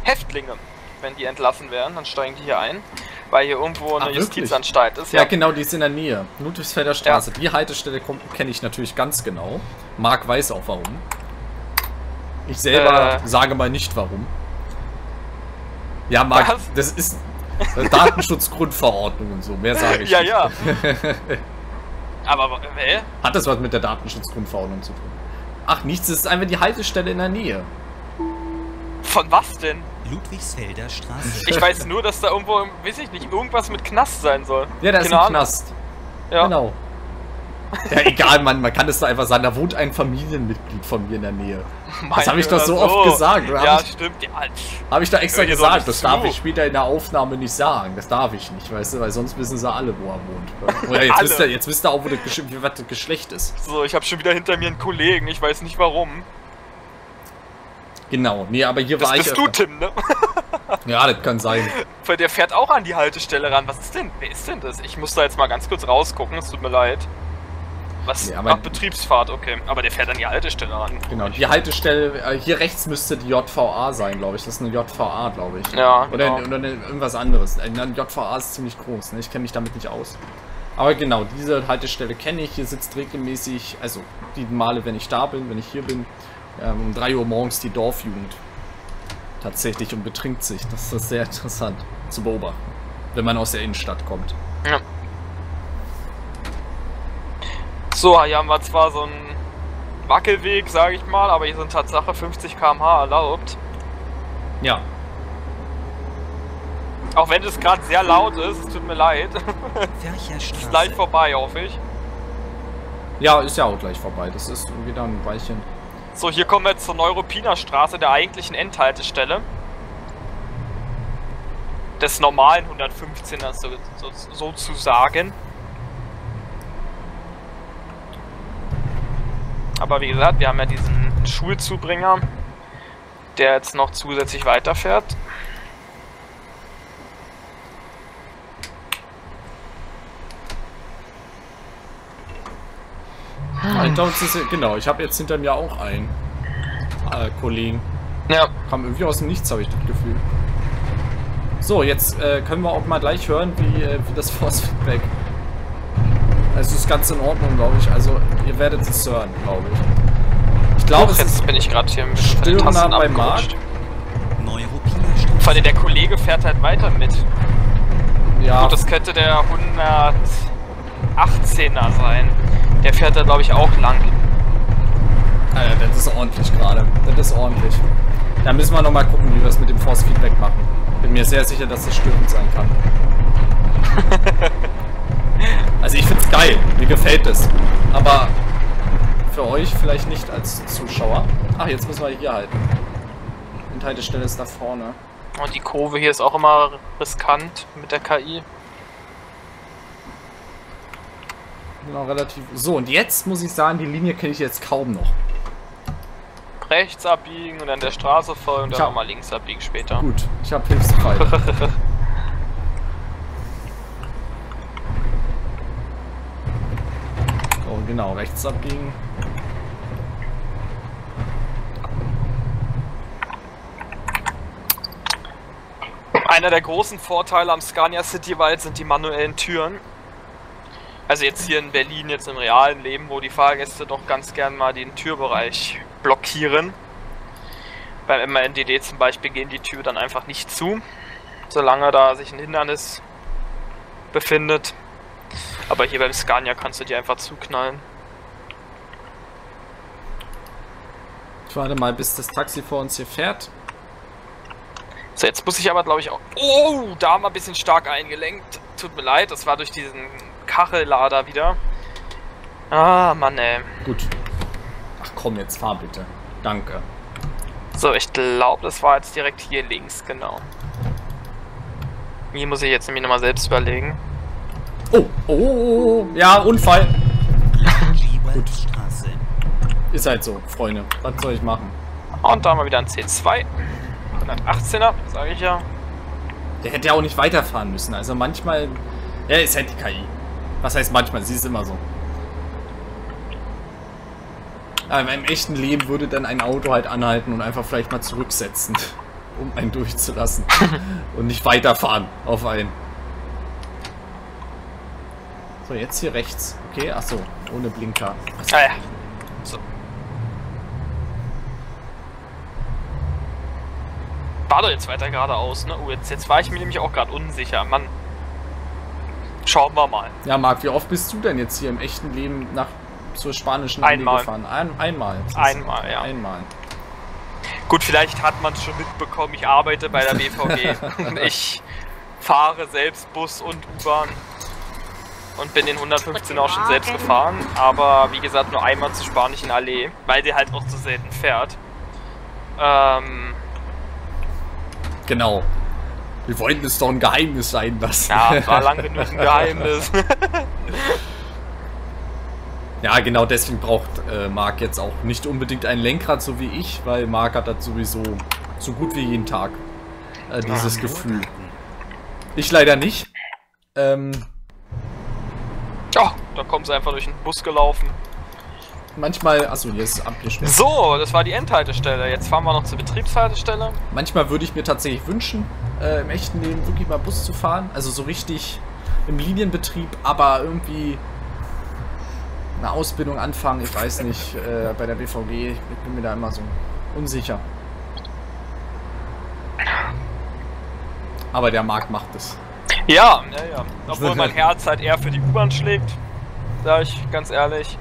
Häftlinge. Wenn die entlassen werden, dann steigen die hier ein, weil hier irgendwo eine ah, Justizanstalt ist. Ja. Ja, genau, die ist in der Nähe. Ludwigsfelder Straße. Ja. Die Haltestelle kenne ich natürlich ganz genau. Marc weiß auch warum. Ich selber äh. sage mal nicht warum. Ja, Marc, Was? das ist Datenschutzgrundverordnung und so. Mehr sage ich ja, nicht. Ja, ja. Aber, hä? Hat das was mit der Datenschutzgrundverordnung zu tun? Ach, nichts, es ist einfach die Haltestelle in der Nähe. Von was denn? Ludwigsfelder Straße. Ich weiß nur, dass da irgendwo, weiß ich nicht, irgendwas mit Knast sein soll. Ja, da ist ein Knast. Ja. Genau. Ja, egal, Mann, man kann es da einfach sagen, da wohnt ein Familienmitglied von mir in der Nähe. Meine, das habe ich doch so, so oft gesagt. Oder? Ja, ich, stimmt. Ja. Habe ich da extra gesagt, das zu. darf ich später in der Aufnahme nicht sagen. Das darf ich nicht, weißt du, weil sonst wissen sie alle, wo er wohnt. Oder jetzt, wisst ihr, jetzt wisst ihr auch, wo das, Gesch wie, was das Geschlecht ist. So, ich habe schon wieder hinter mir einen Kollegen, ich weiß nicht warum. Genau, nee, aber hier das war bist ich... bist du, Tim, ne? Ja, das kann sein. Weil der fährt auch an die Haltestelle ran. Was ist denn? Wer ist denn das? Ich muss da jetzt mal ganz kurz rausgucken, es tut mir leid. Was? Ja, Ach, Betriebsfahrt, okay. Aber der fährt an die Haltestelle ran. Genau, die Haltestelle, hier rechts müsste die J V A sein, glaube ich. Das ist eine J V A, glaube ich. Ja, genau. Oder, oder irgendwas anderes. Eine J V A ist ziemlich groß, ne? Ich kenne mich damit nicht aus. Aber genau, diese Haltestelle kenne ich. Hier sitzt regelmäßig, also die Male, wenn ich da bin, wenn ich hier bin, um drei Uhr morgens die Dorfjugend. Tatsächlich und betrinkt sich. Das ist sehr interessant zu beobachten, wenn man aus der Innenstadt kommt. Ja. So, hier haben wir zwar so einen Wackelweg, sage ich mal, aber hier sind Tatsache fünfzig Kilometer pro Stunde erlaubt. Ja. Auch wenn es gerade sehr laut ist, es tut mir leid. Ist gleich vorbei, hoffe ich. Ja, ist ja auch gleich vorbei. Das ist wieder ein Weilchen. So, hier kommen wir jetzt zur Neuruppiner Straße, der eigentlichen Endhaltestelle. Des normalen hundertfünfzehners so, so, sozusagen. Aber wie gesagt, wir haben ja diesen Schulzubringer, der jetzt noch zusätzlich weiterfährt. Hm. Ich glaub, das ist, genau, ich habe jetzt hinter mir auch einen äh, Kollegen. Ja. Kam irgendwie aus dem Nichts, habe ich das Gefühl. So, jetzt äh, können wir auch mal gleich hören, wie, äh, wie das Force-Feedback. Also ist ganz in Ordnung, glaube ich. Also ihr werdet es hören, glaube ich. Ich glaube, jetzt bin ich gerade hier im Stillner bei Markt. Vor allem der Kollege fährt halt weiter mit. Ja. Gut, das könnte der hundertachtzehner sein. Der fährt da, glaube ich, auch lang. Alter, ja, das ist ordentlich gerade. Das ist ordentlich. Da müssen wir nochmal gucken, wie wir es mit dem Force Feedback machen. Bin mir sehr sicher, dass das störend sein kann. Also ich find's geil, mir gefällt es. Aber für euch vielleicht nicht als Zuschauer. Ach, jetzt müssen wir hier halten. Endhaltestelle ist da vorne. Und die Kurve hier ist auch immer riskant mit der K I. Genau, relativ. So, und jetzt muss ich sagen, die Linie kenne ich jetzt kaum noch. Rechts abbiegen und an der Straße voll und ich dann nochmal links abbiegen später. Gut, ich habe Hilfsfrei. Genau, rechts abbiegen. Einer der großen Vorteile am Scania Citywide sind die manuellen Türen. Also jetzt hier in Berlin, jetzt im realen Leben, wo die Fahrgäste doch ganz gern mal den Türbereich blockieren. Beim M A N D L null neun zum Beispiel gehen die Türen dann einfach nicht zu, solange da sich ein Hindernis befindet. Aber hier beim Scania kannst du dir einfach zuknallen. Ich warte mal, bis das Taxi vor uns hier fährt. So, jetzt muss ich aber, glaube ich, auch... Oh, da haben wir ein bisschen stark eingelenkt. Tut mir leid, das war durch diesen Kachellader wieder. Ah, Mann, ey. Gut. Ach komm, jetzt fahr bitte. Danke. So, ich glaube, das war jetzt direkt hier links, genau. Hier muss ich jetzt nämlich nochmal selbst überlegen. Oh, oh, oh, oh, ja, Unfall. Gut. Ist halt so, Freunde. Was soll ich machen? Und da haben wir wieder ein C zwei. hundertachtzehner, sage ich ja. Der hätte ja auch nicht weiterfahren müssen. Also manchmal... Ja, ist halt die K I. Was heißt manchmal? Sie ist immer so. Aber im echten Leben würde dann ein Auto halt anhalten und einfach vielleicht mal zurücksetzen, um einen durchzulassen. Und nicht weiterfahren auf einen. So, jetzt hier rechts. Okay, achso, ohne Blinker. Achso. Ah ja. So. War doch jetzt weiter geradeaus, ne? Oh, jetzt, jetzt war ich mir nämlich auch gerade unsicher. Mann. Schauen wir mal. Ja, Marc, wie oft bist du denn jetzt hier im echten Leben nach zur spanischen Allee gefahren? Ein, einmal. Einmal, ja. Einmal. Gut, vielleicht hat man es schon mitbekommen. Ich arbeite bei der B V G. Ich fahre selbst Bus und U-Bahn. und bin den hundertfünfzehn auch schon selbst gefahren, aber wie gesagt nur einmal zur Spanischen Allee, weil sie halt auch so selten fährt. Ähm... Genau. Wir wollten es doch ein Geheimnis sein lassen. Ja, war lang genug ein Geheimnis. Ja, genau deswegen braucht äh, Marc jetzt auch nicht unbedingt ein Lenkrad, so wie ich, weil Marc hat das sowieso so gut wie jeden Tag äh, dieses Gefühl. Ich leider nicht. Ähm, ja, da kommen sie einfach durch den Bus gelaufen. Manchmal, achso, hier ist abgeschnitten. So, das war die Endhaltestelle. Jetzt fahren wir noch zur Betriebshaltestelle. Manchmal würde ich mir tatsächlich wünschen, äh, im echten Leben wirklich mal Bus zu fahren. Also so richtig im Linienbetrieb, aber irgendwie eine Ausbildung anfangen. Ich weiß nicht, äh, bei der B V G. Ich bin mir da immer so unsicher. Aber der Markt macht es. Ja, ja, ja. Obwohl mein Herz halt eher für die U-Bahn schlägt, sag ich ganz ehrlich.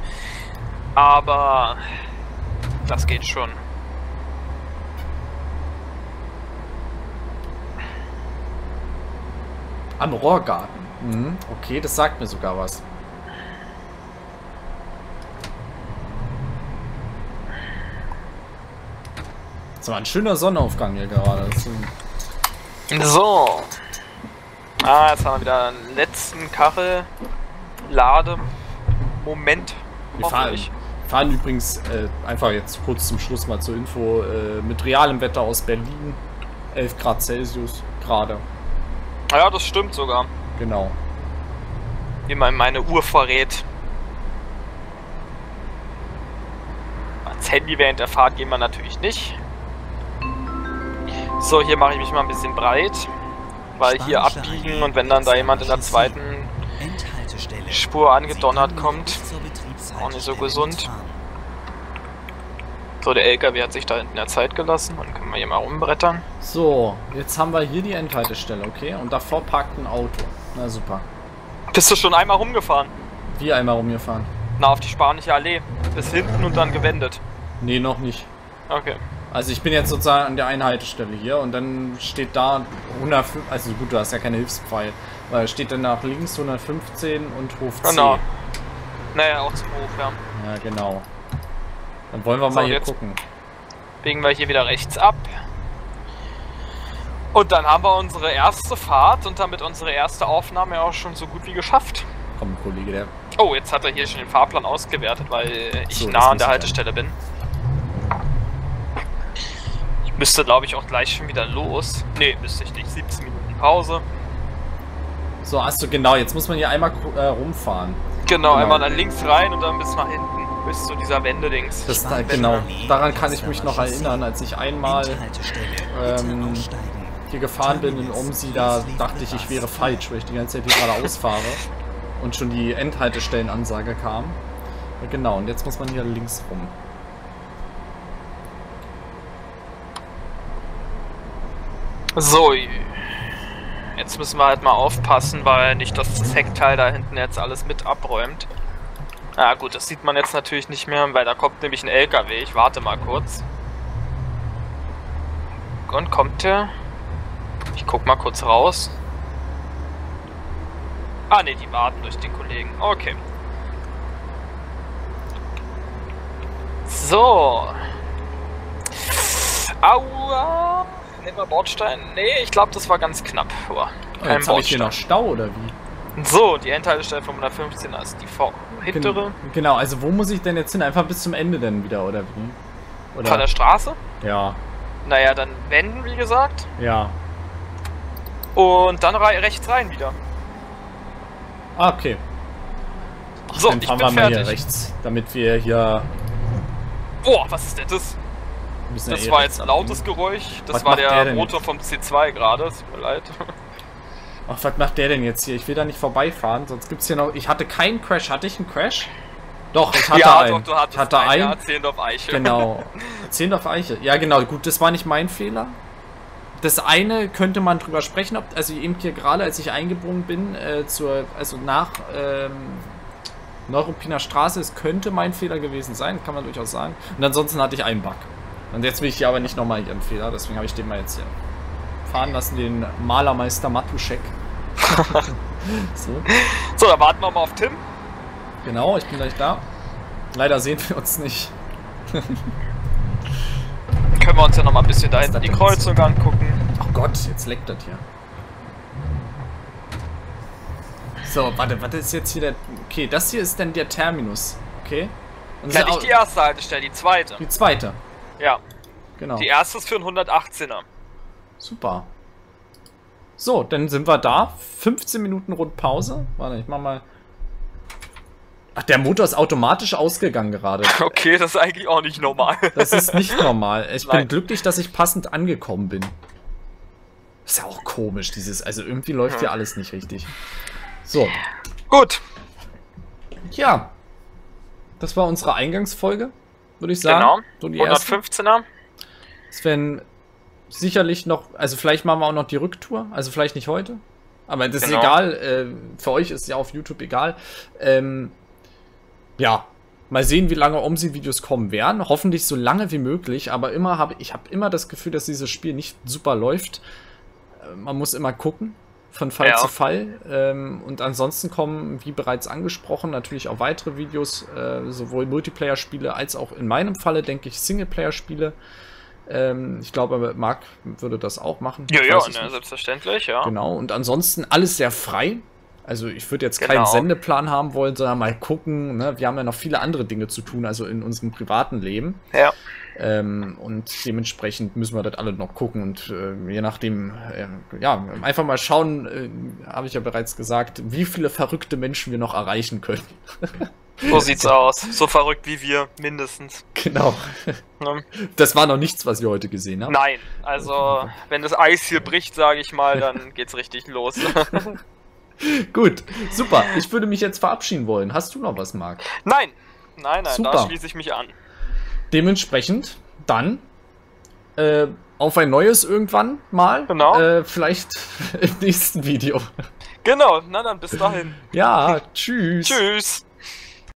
Aber das geht schon. An Rohrgarten. Mhm. Okay, das sagt mir sogar was. Das war ein schöner Sonnenaufgang hier gerade. So. Ah, jetzt haben wir wieder einen letzten Karre. Lade. Moment. Wir fahren, fahren übrigens äh, einfach jetzt kurz zum Schluss mal zur Info äh, mit realem Wetter aus Berlin. elf Grad Celsius gerade. Ja, das stimmt sogar. Genau. Wie man meine Uhr verrät. Ans Handy während der Fahrt gehen wir natürlich nicht. So, hier mache ich mich mal ein bisschen breit, weil hier abbiegen und wenn dann da jemand in der zweiten Spur angedonnert kommt, auch nicht so gesund. So, der L K W hat sich da hinten in der Zeit gelassen, dann können wir hier mal rumbrettern. So, jetzt haben wir hier die Endhaltestelle, okay? Und davor parkt ein Auto. Na super. Bist du schon einmal rumgefahren? Wie einmal rumgefahren? Na, auf die Spanische Allee. Bis hinten und dann gewendet. Nee, noch nicht. Okay. Also ich bin jetzt sozusagen an der Einhaltestelle hier und dann steht da hundertfünf, also gut, du hast ja keine Hilfspfeil, weil steht dann nach links hundertfünfzehn und Hof C. Genau. Naja, auch zum Hof, ja. Ja, genau. Dann wollen wir so, mal hier gucken. Biegen wir hier wieder rechts ab. Und dann haben wir unsere erste Fahrt und damit unsere erste Aufnahme auch schon so gut wie geschafft. Komm, Kollege, der... Oh, jetzt hat er hier schon den Fahrplan ausgewertet, weil ich so nah an der Haltestelle bin. Müsste, glaube ich, auch gleich schon wieder los. Ne, müsste ich nicht. siebzehn Minuten Pause. So, hast du genau. Jetzt muss man hier einmal äh, rumfahren. Genau, genau, einmal dann links rein und dann bis nach hinten. Bis zu dieser Wende-Dings. Das, da, genau. Daran kann ich mich noch erinnern, als ich einmal ähm, hier gefahren bin in Omsi, da dachte ich, ich wäre falsch, weil ich die ganze Zeit hier geradeaus fahre. Und schon die Endhaltestellenansage kam. Ja, genau, und jetzt muss man hier links rum. So, jetzt müssen wir halt mal aufpassen, weil nicht, dass das Heckteil da hinten jetzt alles mit abräumt. Na gut, das sieht man jetzt natürlich nicht mehr, weil da kommt nämlich ein L K W. Ich warte mal kurz. Und kommt der? Ich guck mal kurz raus. Ah ne, die warten durch den Kollegen. Okay. So. Aua. Nehmen wir Bordstein? Nee, ich glaube, das war ganz knapp. Boah, kein oh, jetzt habe ich hier noch Stau, oder wie? So, die Endhaltestelle von hundertfünfzehn ist die vor hintere. Genau, also wo muss ich denn jetzt hin? Einfach bis zum Ende dann wieder, oder wie? Oder? Von der Straße? Ja. Naja, dann wenden, wie gesagt. Ja. Und dann re rechts rein wieder. Ah, okay. Ach, so, dann fahren ich bin wir fertig. Mal hier rechts, damit wir hier... Boah, was ist denn das? Das ja war jetzt ein lautes Geräusch. Das was war der, der Motor jetzt? Vom C zwei gerade. Tut mir leid. Ach, was macht der denn jetzt hier? Ich will da nicht vorbeifahren, sonst gibt's hier noch... Ich hatte keinen Crash. Hatte ich einen Crash? Doch, ich hatte ja, einen. Doch, du hatte einen. Ja, Zehlendorf Eiche. Genau. Zehlendorf Eiche. Ja, genau. Gut, das war nicht mein Fehler. Das eine könnte man drüber sprechen, ob... Also eben hier gerade, als ich eingebogen bin, äh, zur... Also nach... Ähm, Neuruppiner Straße, es könnte mein Fehler gewesen sein. Kann man durchaus sagen. Und ansonsten hatte ich einen Bug. Und jetzt will ich hier aber nicht nochmal ihren Fehler, deswegen habe ich den mal jetzt hier fahren lassen, den Malermeister Matuschek. So. So, dann warten wir mal auf Tim. Genau, ich bin gleich da. Leider sehen wir uns nicht. Können wir uns ja noch mal ein bisschen da hinten die Kreuzung angucken. Oh Gott, jetzt leckt das hier. So, warte, was ist jetzt hier der... Okay, das hier ist dann der Terminus. Okay. Und ja, nicht die erste Haltestelle, die zweite. Die zweite. Ja. Genau. Die erste ist für einen hundertachtzehner. Super. So, dann sind wir da. fünfzehn Minuten Rundpause. Warte, ich mach mal... Ach, der Motor ist automatisch ausgegangen gerade. Okay, das ist eigentlich auch nicht normal. Das ist nicht normal. Ich Nein. bin glücklich, dass ich passend angekommen bin. Ist ja auch komisch, dieses... Also irgendwie läuft hier alles nicht richtig. So. Gut. Ja. Das war unsere Eingangsfolge, würde ich sagen. Genau. So die hundertfünfzehner. Sven, sicherlich noch... Also vielleicht machen wir auch noch die Rücktour. Also vielleicht nicht heute. Aber das genau. ist egal. Äh, für euch ist ja auf YouTube egal. Ähm... Ja, mal sehen, wie lange Omsi-Videos kommen werden. Hoffentlich so lange wie möglich, aber immer habe ich habe immer das Gefühl, dass dieses Spiel nicht super läuft. Man muss immer gucken, von Fall ja. zu Fall. Ähm, und ansonsten kommen, wie bereits angesprochen, natürlich auch weitere Videos, äh, sowohl Multiplayer-Spiele als auch in meinem Falle, denke ich, Singleplayer-Spiele. Ähm, ich glaube, Marc würde das auch machen. Ja, ja, ne, selbstverständlich, ja. Genau, und ansonsten alles sehr frei. Also ich würde jetzt genau. keinen Sendeplan haben wollen, sondern mal gucken, ne? Wir haben ja noch viele andere Dinge zu tun, also in unserem privaten Leben. Ja. Ähm, und dementsprechend müssen wir das alle noch gucken und äh, je nachdem, äh, ja, einfach mal schauen, äh, habe ich ja bereits gesagt, wie viele verrückte Menschen wir noch erreichen können. So sieht's aus. So verrückt wie wir, mindestens. Genau. Das war noch nichts, was wir heute gesehen haben. Nein, also wenn das Eis hier bricht, sage ich mal, dann geht's richtig los. Gut, super. Ich würde mich jetzt verabschieden wollen. Hast du noch was, Marc? Nein, nein, nein, super. Da schließe ich mich an. Dementsprechend dann äh, auf ein neues irgendwann mal. Genau. Äh, vielleicht im nächsten Video. Genau, na dann bis dahin. Ja, tschüss. Tschüss.